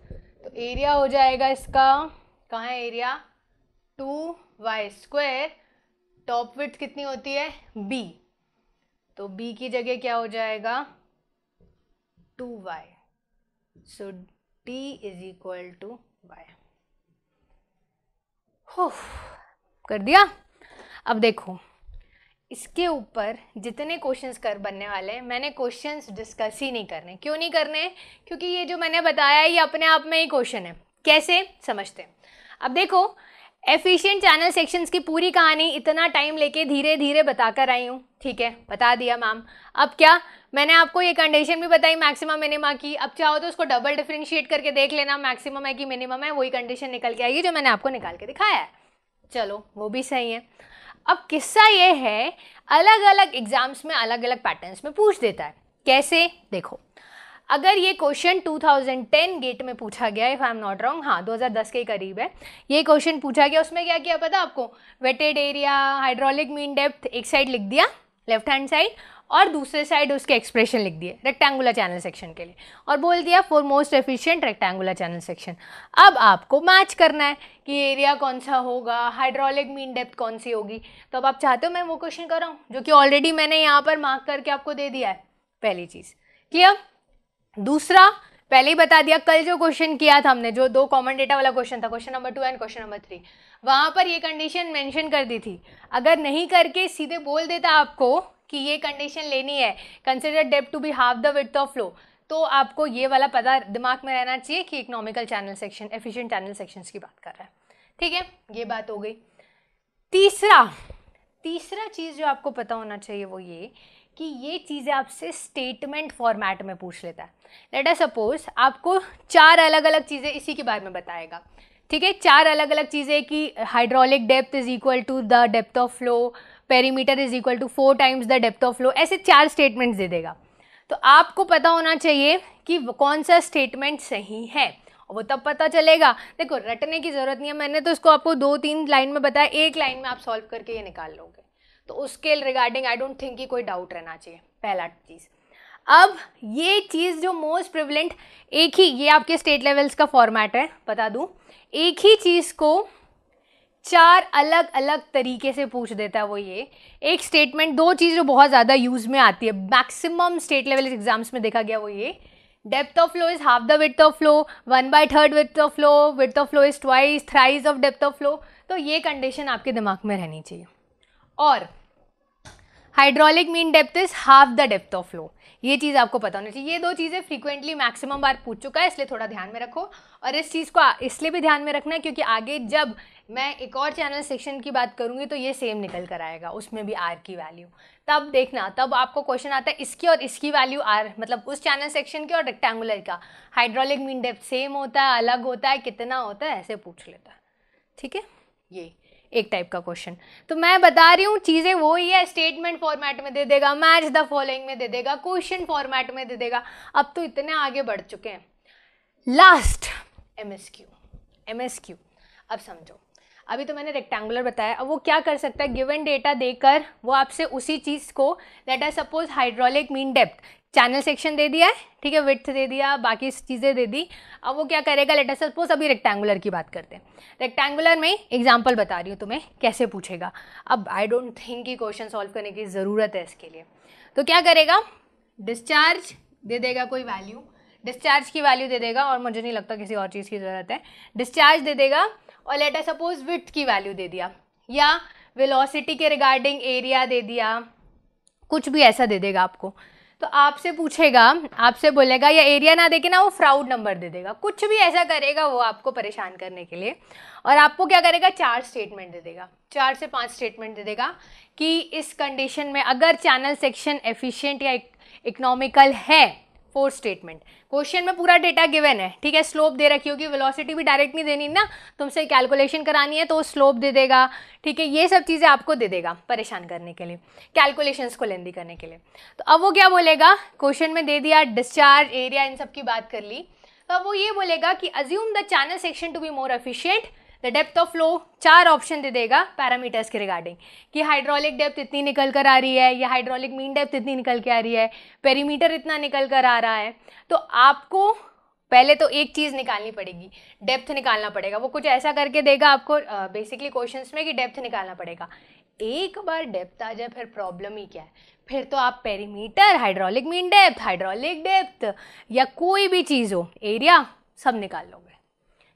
तो एरिया हो जाएगा इसका, कहाँ है area, two Y square, top width कितनी होती है बी, तो बी की जगह क्या हो जाएगा two Y, so D is equal to Y. कर दिया। अब देखो इसके ऊपर जितने क्वेश्चंस कर बनने वाले हैं, मैंने क्वेश्चंस डिस्कस ही नहीं करने। क्यों नहीं करने, क्योंकि ये जो मैंने बताया ये अपने आप में ही क्वेश्चन है। कैसे समझते हैं, अब देखो एफिशिएंट चैनल सेक्शंस की पूरी कहानी इतना टाइम लेके धीरे धीरे बताकर आई हूँ। ठीक है, बता दिया मैम। अब क्या, मैंने आपको ये कंडीशन भी बताई मैक्सिमा मिनिमा की, अब चाहो तो उसको डबल डिफरेंशिएट करके देख लेना, मैक्सिमम है कि मिनिमम है, वही कंडीशन निकल के आई है जो मैंने आपको निकाल के दिखाया है। चलो वो भी सही है। अब किस्सा ये है, अलग अलग एग्जाम्स में अलग अलग पैटर्न्स में पूछ देता है। कैसे, देखो अगर ये question two thousand ten GATE में पूछा गया, if I am not wrong, हाँ दो हज़ार दस के करीब है ये क्वेश्चन पूछा गया। उसमें क्या किया पता आपको, weighted area, hydraulic mean depth एक साइड लिख दिया लेफ्ट हैंड साइड, और दूसरे साइड उसके एक्सप्रेशन लिख दिए रेक्टेंगुलर चैनल सेक्शन के लिए, और बोल दिया for most efficient rectangular channel section. अब आपको मैच करना है कि एरिया कौन सा होगा, हाइड्रोलिक मीन डेप्थ कौन सी होगी। तो अब आप चाहते हो मैं वो क्वेश्चन कर रहा हूँ जो कि ऑलरेडी मैंने यहाँ पर मार्क करके आपको दे दिया है। पहली चीज़ क्लियर। दूसरा, पहले ही बता दिया, कल जो क्वेश्चन किया था हमने, जो दो कॉमन डेटा वाला क्वेश्चन था, question number two and question number three, वहाँ पर ये कंडीशन मेंशन कर दी थी। अगर नहीं करके सीधे बोल देता आपको कि ये कंडीशन लेनी है, consider depth to be half the width of flow, तो आपको ये वाला पता दिमाग में रहना चाहिए कि economical channel section, efficient channel sections की बात कर रहा है। ठीक है, ये बात हो गई। तीसरा तीसरा चीज़ जो आपको पता होना चाहिए वो ये कि ये चीज़ें आपसे स्टेटमेंट फॉर्मेट में पूछ लेता है। लेट अस सपोज आपको चार अलग अलग चीज़ें इसी के बारे में बताएगा। ठीक है, चार अलग अलग चीज़ें कि hydraulic depth is equal to the depth of flow, perimeter is equal to four times the depth of flow, ऐसे चार स्टेटमेंट्स दे देगा। तो आपको पता होना चाहिए कि कौन सा स्टेटमेंट सही है, वो तब पता चलेगा। देखो रटने की ज़रूरत नहीं है, मैंने तो इसको आपको दो तीन लाइन में बताया, एक लाइन में आप सॉल्व करके ये निकाल लोगे, तो उसके रिगार्डिंग आई डोंट थिंक कि कोई डाउट रहना चाहिए, पहला चीज़। अब ये चीज़ जो मोस्ट प्रिवलेंट, एक ही, ये आपके स्टेट लेवल्स का फॉर्मेट है बता दूं, एक ही चीज़ को चार अलग अलग तरीके से पूछ देता है। वो ये एक स्टेटमेंट, दो चीज़ जो बहुत ज़्यादा यूज़ में आती है, मैक्सिमम स्टेट लेवल एग्जाम्स में देखा गया, वो ये Depth of flow is half the width of flow, one by third width of flow, width of flow is twice, thrice of depth of flow. तो ये कंडीशन आपके दिमाग में रहनी चाहिए. और hydraulic mean depth is half the depth of flow, ये चीज़ आपको पता होनी चाहिए. ये दो चीज़ें फ्रीक्वेंटली मैक्सिमम बार पूछ चुका है, इसलिए थोड़ा ध्यान में रखो. और इस चीज़ को इसलिए भी ध्यान में रखना है क्योंकि आगे जब मैं एक और चैनल सेक्शन की बात करूँगी तो ये सेम निकल कर आएगा, उसमें भी आर की वैल्यू. तब देखना, तब आपको क्वेश्चन आता है इसकी और इसकी वैल्यू आर, मतलब उस चैनल सेक्शन के और रेक्टेंगुलर का हाइड्रोलिक मीन डेप्थ सेम होता है, अलग होता है, कितना होता है, ऐसे पूछ लेता है. ठीक है, ये एक टाइप का क्वेश्चन. तो मैं बता रही हूँ चीज़ें वो ही है, स्टेटमेंट फॉर्मेट में दे देगा, मैच द फॉलोइंग में दे देगा, क्वेश्चन फॉर्मेट में दे देगा. अब तो इतने आगे बढ़ चुके हैं. Last MSQ, MSQ. अब समझो, अभी तो मैंने रेक्टेंगुलर बताया. अब वो क्या कर सकता है, गिवन डेटा देकर वो आपसे उसी चीज़ को, let us suppose hydraulic mean depth, channel section दे दिया है, ठीक है, विड्थ दे दिया, बाकी चीज़ें दे दी. अब वो क्या करेगा, लेट अस सपोज अभी रेक्टेंगुलर की बात करते हैं. रेक्टेंगुलर में एग्जांपल बता रही हूँ तुम्हें कैसे पूछेगा. अब आई डोंट थिंक कि क्वेश्चन सॉल्व करने की ज़रूरत है इसके लिए. तो क्या करेगा, डिस्चार्ज दे देगा कोई वैल्यू, डिस्चार्ज की वैल्यू दे देगा, और मुझे नहीं लगता किसी और चीज़ की ज़रूरत है. डिस्चार्ज दे देगा और लेट अस सपोज विड्थ की वैल्यू दे दिया, या वेलोसिटी के रिगार्डिंग एरिया दे दिया, कुछ भी ऐसा दे देगा आपको. तो आपसे पूछेगा, आपसे बोलेगा, या एरिया ना देके ना वो फ्राउड नंबर दे देगा, कुछ भी ऐसा करेगा वो आपको परेशान करने के लिए. और आपको क्या करेगा, चार स्टेटमेंट दे देगा, चार से पांच स्टेटमेंट दे देगा कि इस कंडीशन में अगर चैनल सेक्शन एफिशिएंट या इकोनॉमिकल है. फोर स्टेटमेंट, क्वेश्चन में पूरा डेटा गिवन है, ठीक है, स्लोप दे रखी होगी, वेलोसिटी भी डायरेक्ट नहीं देनी ना, तुमसे कैलकुलेशन करानी है तो स्लोप दे देगा, ठीक है, ये सब चीज़ें आपको दे देगा परेशान करने के लिए, कैलकुलेशंस को लेंदी करने के लिए. तो अब वो क्या बोलेगा, क्वेश्चन में दे दिया डिस्चार्ज, एरिया, इन सब की बात कर ली. तो अब वो ये बोलेगा कि assume the channel section to be more efficient, the depth of flow, चार ऑप्शन दे देगा पैरामीटर्स के रिगार्डिंग कि हाइड्रोलिक डेप्थ इतनी निकल कर आ रही है, या हाइड्रोलिक मीन डेप्थ इतनी निकल के आ रही है, पेरीमीटर इतना निकल कर आ रहा है. तो आपको पहले तो एक चीज़ निकालनी पड़ेगी, डेप्थ निकालना पड़ेगा. वो कुछ ऐसा करके देगा आपको बेसिकली क्वेश्चंस में कि डेप्थ निकालना पड़ेगा. एक बार डेप्थ आ जाए फिर प्रॉब्लम ही क्या है, फिर तो आप perimeter, hydraulic mean depth, hydraulic depth, या कोई भी चीज़ हो, एरिया, सब निकाल लोगे.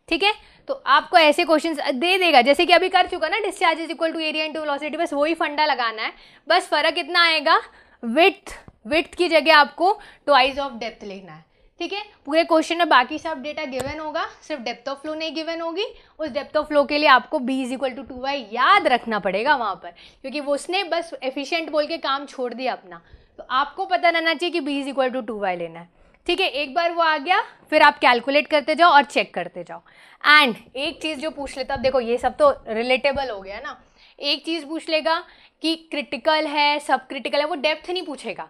ठीक है, तो आपको ऐसे क्वेश्चंस दे देगा जैसे कि अभी कर चुका ना, discharge is equal to area into velocity, बस वही फंडा लगाना है. बस फर्क इतना आएगा, विड्थ, विड्थ की जगह आपको ट्वाइस ऑफ डेप्थ लिखना है. ठीक है, पूरे क्वेश्चन में बाकी सब डेटा गिवन होगा, सिर्फ डेप्थ ऑफ फ्लो नहीं गिवन होगी. उस डेप्थ ऑफ फ्लो के लिए आपको B is equal to two Y याद रखना पड़ेगा वहाँ पर, क्योंकि उसने बस एफिशिएंट बोल के काम छोड़ दिया अपना. तो आपको पता रहना चाहिए कि B is equal to two Y लेना है. ठीक है, एक बार वो आ गया फिर आप कैलकुलेट करते जाओ और चेक करते जाओ. एंड एक चीज़ जो पूछ लेता, अब देखो ये सब तो रिलेटेबल हो गया ना, एक चीज़ पूछ लेगा कि क्रिटिकल है, सब क्रिटिकल है. वो डेप्थ नहीं पूछेगा,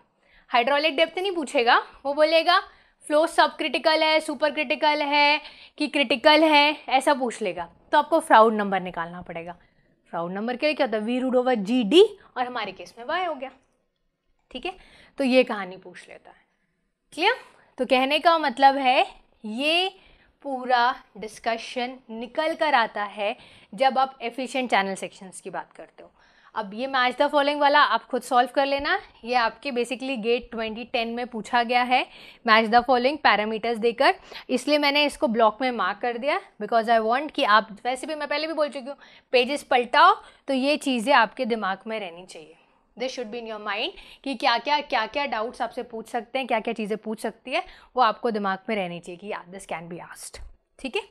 हाइड्रोलिक डेप्थ नहीं पूछेगा, वो बोलेगा फ्लो सब क्रिटिकल है, सुपर क्रिटिकल है कि क्रिटिकल है, ऐसा पूछ लेगा. तो आपको फ्राउड नंबर निकालना पड़ेगा. फ्राउड नंबर के लिए क्या होता है, V root over G D, और हमारे केस में वाई हो गया. ठीक है, तो ये कहानी पूछ लेता है. क्लियर? तो कहने का मतलब है ये पूरा डिस्कशन निकल कर आता है जब आप एफिशिएंट चैनल सेक्शंस की बात करते हो. अब ये मैच द फॉलोइंग वाला आप खुद सॉल्व कर लेना, ये आपके बेसिकली गेट ट्वेंटी टेन में पूछा गया है, मैच द फॉलोइंग पैरामीटर्स देकर. इसलिए मैंने इसको ब्लॉक में मार्क कर दिया बिकॉज आई वांट कि आप, वैसे भी मैं पहले भी बोल चुकी हूँ, पेजेस पलटाओ तो ये चीज़ें आपके दिमाग में रहनी चाहिए. This should be in your mind कि क्या क्या क्या क्या डाउट्स आपसे पूछ सकते हैं, क्या क्या चीज़ें पूछ सकती है, वो आपको दिमाग में रहनी चाहिए कि यार दिस कैन बी आस्क्ड. ठीक है,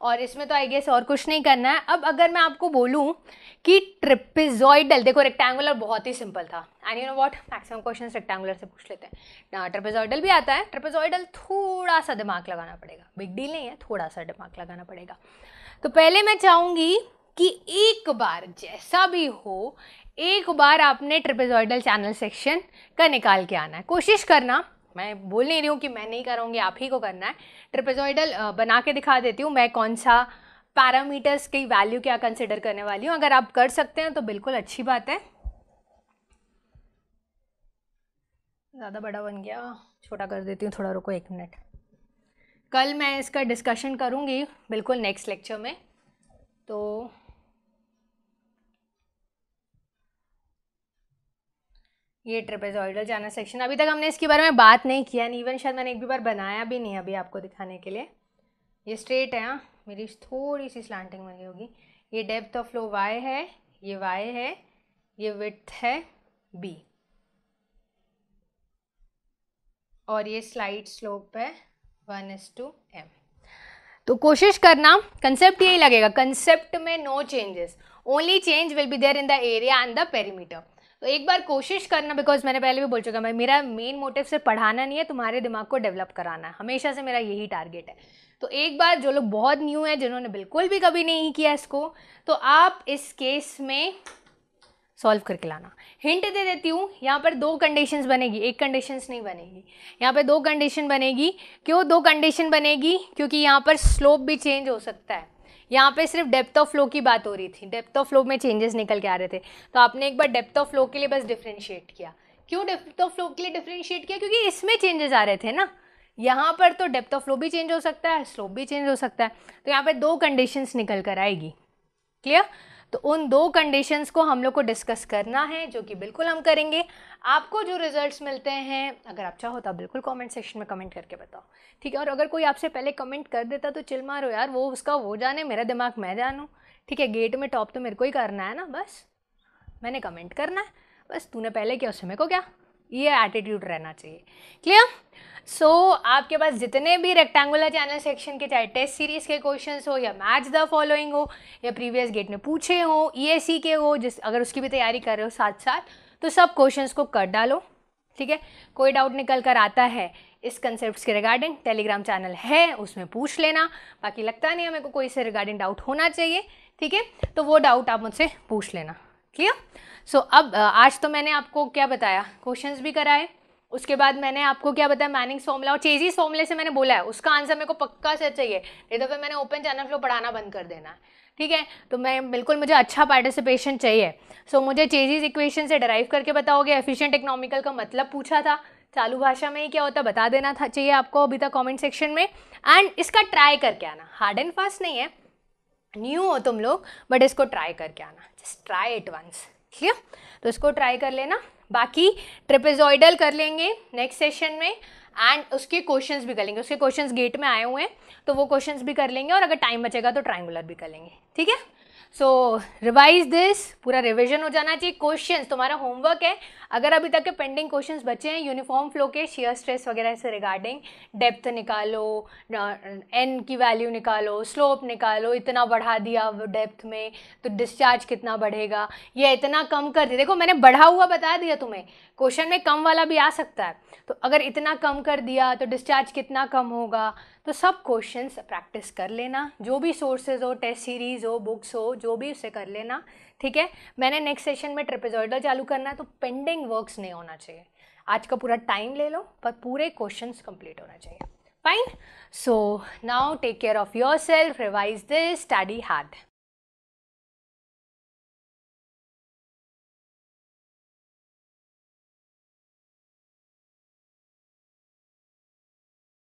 और इसमें तो आई गेस और कुछ नहीं करना है. अब अगर मैं आपको बोलूँ कि ट्रिपेजॉइडल, देखो रेक्टेंगुलर बहुत ही सिंपल था, and you know what, maximum questions rectangular से पूछ लेते हैं. ट्रिपेजॉइडल भी आता है, ट्रिपेजॉइडल थोड़ा सा दिमाग लगाना पड़ेगा, बिग डील नहीं है, थोड़ा सा दिमाग लगाना पड़ेगा. तो पहले मैं चाहूँगी कि एक बार जैसा भी हो, एक बार आपने ट्रिपेजॉइडल चैनल सेक्शन का निकाल के आना है. कोशिश करना, मैं बोल नहीं रही हूँ कि मैं नहीं कराऊंगी, आप ही को करना है. ट्रिपेजॉइडल बना के दिखा देती हूँ मैं कौन सा पैरामीटर्स की वैल्यू क्या कंसिडर करने वाली हूँ. अगर आप कर सकते हैं तो बिल्कुल अच्छी बात है. ज़्यादा बड़ा बन गया, छोटा कर देती हूँ, थोड़ा रुको एक मिनट. कल मैं इसका डिस्कशन करूँगी बिल्कुल नेक्स्ट लेक्चर में. तो ये ट्रेपेजॉइडल जाना सेक्शन, अभी तक हमने इसके बारे में बात नहीं किया, इवन शायद मैंने एक भी बार बनाया भी नहीं अभी आपको दिखाने के लिए। ये स्ट्रेट है, हाँ मेरी थोड़ी सी स्लांटिंग बनी होगी। ये डेप्थ ऑफ फ्लो वाई है, ये वाई है, ये विड्थ है बी, और ये स्लाइड स्लोप है वन एस टू एम। तो कोशिश करना, कंसेप्ट यही लगेगा, कंसेप्ट में no changes, only change will be there in the area and the perimeter. तो एक बार कोशिश करना, बिकॉज मैंने पहले भी बोल चुका मैं, मेरा मेन मोटिव सिर्फ पढ़ाना नहीं है, तुम्हारे दिमाग को डेवलप कराना है, हमेशा से मेरा यही टारगेट है। तो एक बार जो लोग बहुत न्यू हैं, जिन्होंने बिल्कुल भी कभी नहीं किया इसको, तो आप इस केस में सॉल्व करके लाना। हिंट दे देती हूँ, यहाँ पर दो कंडीशंस बनेगी, एक कंडीशंस नहीं बनेगी, यहाँ पे दो कंडीशन बनेगी। क्यों दो कंडीशन बनेगी? क्योंकि यहाँ पर स्लोप भी चेंज हो सकता है। यहाँ पे सिर्फ डेप्थ ऑफ फ्लो की बात हो रही थी, डेप्थ ऑफ फ्लो में चेंजेस निकल के आ रहे थे, तो आपने एक बार डेप्थ ऑफ फ्लो के लिए बस डिफ्रेंशिएट किया। क्यों डेप्थ ऑफ फ्लो के लिए डिफ्रेंशिएट किया? क्योंकि इसमें चेंजेस आ रहे थे ना, यहाँ पर तो डेप्थ ऑफ फ्लो भी चेंज हो सकता है, स्लोप भी चेंज हो सकता है, तो यहाँ पे दो कंडीशंस निकल कर आएगी। क्लियर? तो उन दो कंडीशंस को हम लोग को डिस्कस करना है, जो कि बिल्कुल हम करेंगे। आपको जो रिजल्ट्स मिलते हैं, अगर आप चाहो तो आप बिल्कुल कमेंट सेक्शन में कमेंट करके बताओ, ठीक है? और अगर कोई आपसे पहले कमेंट कर देता तो चिल मारो यार, वो उसका वो जाने, मेरा दिमाग मैं जानूँ, ठीक है? गेट में टॉप तो मेरे को ही करना है ना, बस मैंने कमेंट करना है, बस तूने पहले किया उससे मेरे को क्या, ये एटीट्यूड रहना चाहिए। क्लियर? सो so, आपके पास जितने भी रेक्टेंगुलर चैनल सेक्शन के, चाहे टेस्ट सीरीज़ के क्वेश्चंस हो, या मैच द फॉलोइंग हो, या प्रीवियस गेट में पूछे हो, ईएससी के हो, जिस अगर उसकी भी तैयारी कर रहे हो साथ साथ, तो सब क्वेश्चंस को कर डालो, ठीक है? कोई डाउट निकल कर आता है इस कंसेप्ट के रिगार्डिंग, टेलीग्राम चैनल है उसमें पूछ लेना, बाकी लगता नहीं हमें को कोई इससे रिगार्डिंग डाउट होना चाहिए, ठीक है? तो वो डाउट आप मुझसे पूछ लेना। क्लियर? सो so, अब आज तो मैंने आपको क्या बताया, क्वेश्चंस भी कराए, उसके बाद मैंने आपको क्या बताया, मैनिंग्स फॉर्मूला और चेजी फॉर्मूले से मैंने बोला है, उसका आंसर मेरे को पक्का से चाहिए, नहीं तो फिर मैंने ओपन चैनल फ्लो पढ़ाना बंद कर देना है, ठीक है? तो मैं बिल्कुल, मुझे अच्छा पार्टिसिपेशन चाहिए। सो so, मुझे चेजीज इक्वेशन से डराइव करके बताओगे, एफिशिएंट इकोनॉमिकल का मतलब पूछा था, चालू भाषा में ही क्या होता बता देना था चाहिए आपको अभी तक कॉमेंट सेक्शन में, एंड इसका ट्राई करके आना, हार्ड एंड फास्ट नहीं है, न्यू हो तुम लोग, बट इसको ट्राई करके आना, just try it once. Clear? तो इसको ट्राई कर लेना, बाकी ट्रेपेजॉइडल कर लेंगे नेक्स्ट सेशन में, एंड उसके क्वेश्चंस भी कर लेंगे, उसके क्वेश्चंस गेट में आए हुए हैं तो वो क्वेश्चंस भी कर लेंगे, और अगर टाइम बचेगा तो ट्रायंगुलर भी कर लेंगे, ठीक है? सो रिवाइज दिस, पूरा रिविजन हो जाना चाहिए। क्वेश्चंस तुम्हारा होमवर्क है, अगर अभी तक के पेंडिंग क्वेश्चंस बचे हैं यूनिफॉर्म फ्लो के, शियर स्ट्रेस वगैरह से रिगार्डिंग, डेप्थ निकालो, एन की वैल्यू निकालो, स्लोप निकालो, इतना बढ़ा दिया डेप्थ में तो डिस्चार्ज कितना बढ़ेगा, या इतना कम कर दिया, देखो मैंने बढ़ा हुआ बता दिया तुम्हें, क्वेश्चन में कम वाला भी आ सकता है, तो अगर इतना कम कर दिया तो डिस्चार्ज कितना कम होगा, तो सब क्वेश्चंस प्रैक्टिस कर लेना, जो भी सोर्सेज हो, टेस्ट सीरीज हो, बुक्स हो, जो भी उसे कर लेना, ठीक है? मैंने नेक्स्ट सेशन में ट्रेपेजॉइडल चालू करना है, तो पेंडिंग वर्क्स नहीं होना चाहिए, आज का पूरा टाइम ले लो, पर पूरे क्वेश्चंस कंप्लीट होना चाहिए। Fine? So now take care of yourself, revise this, study hard.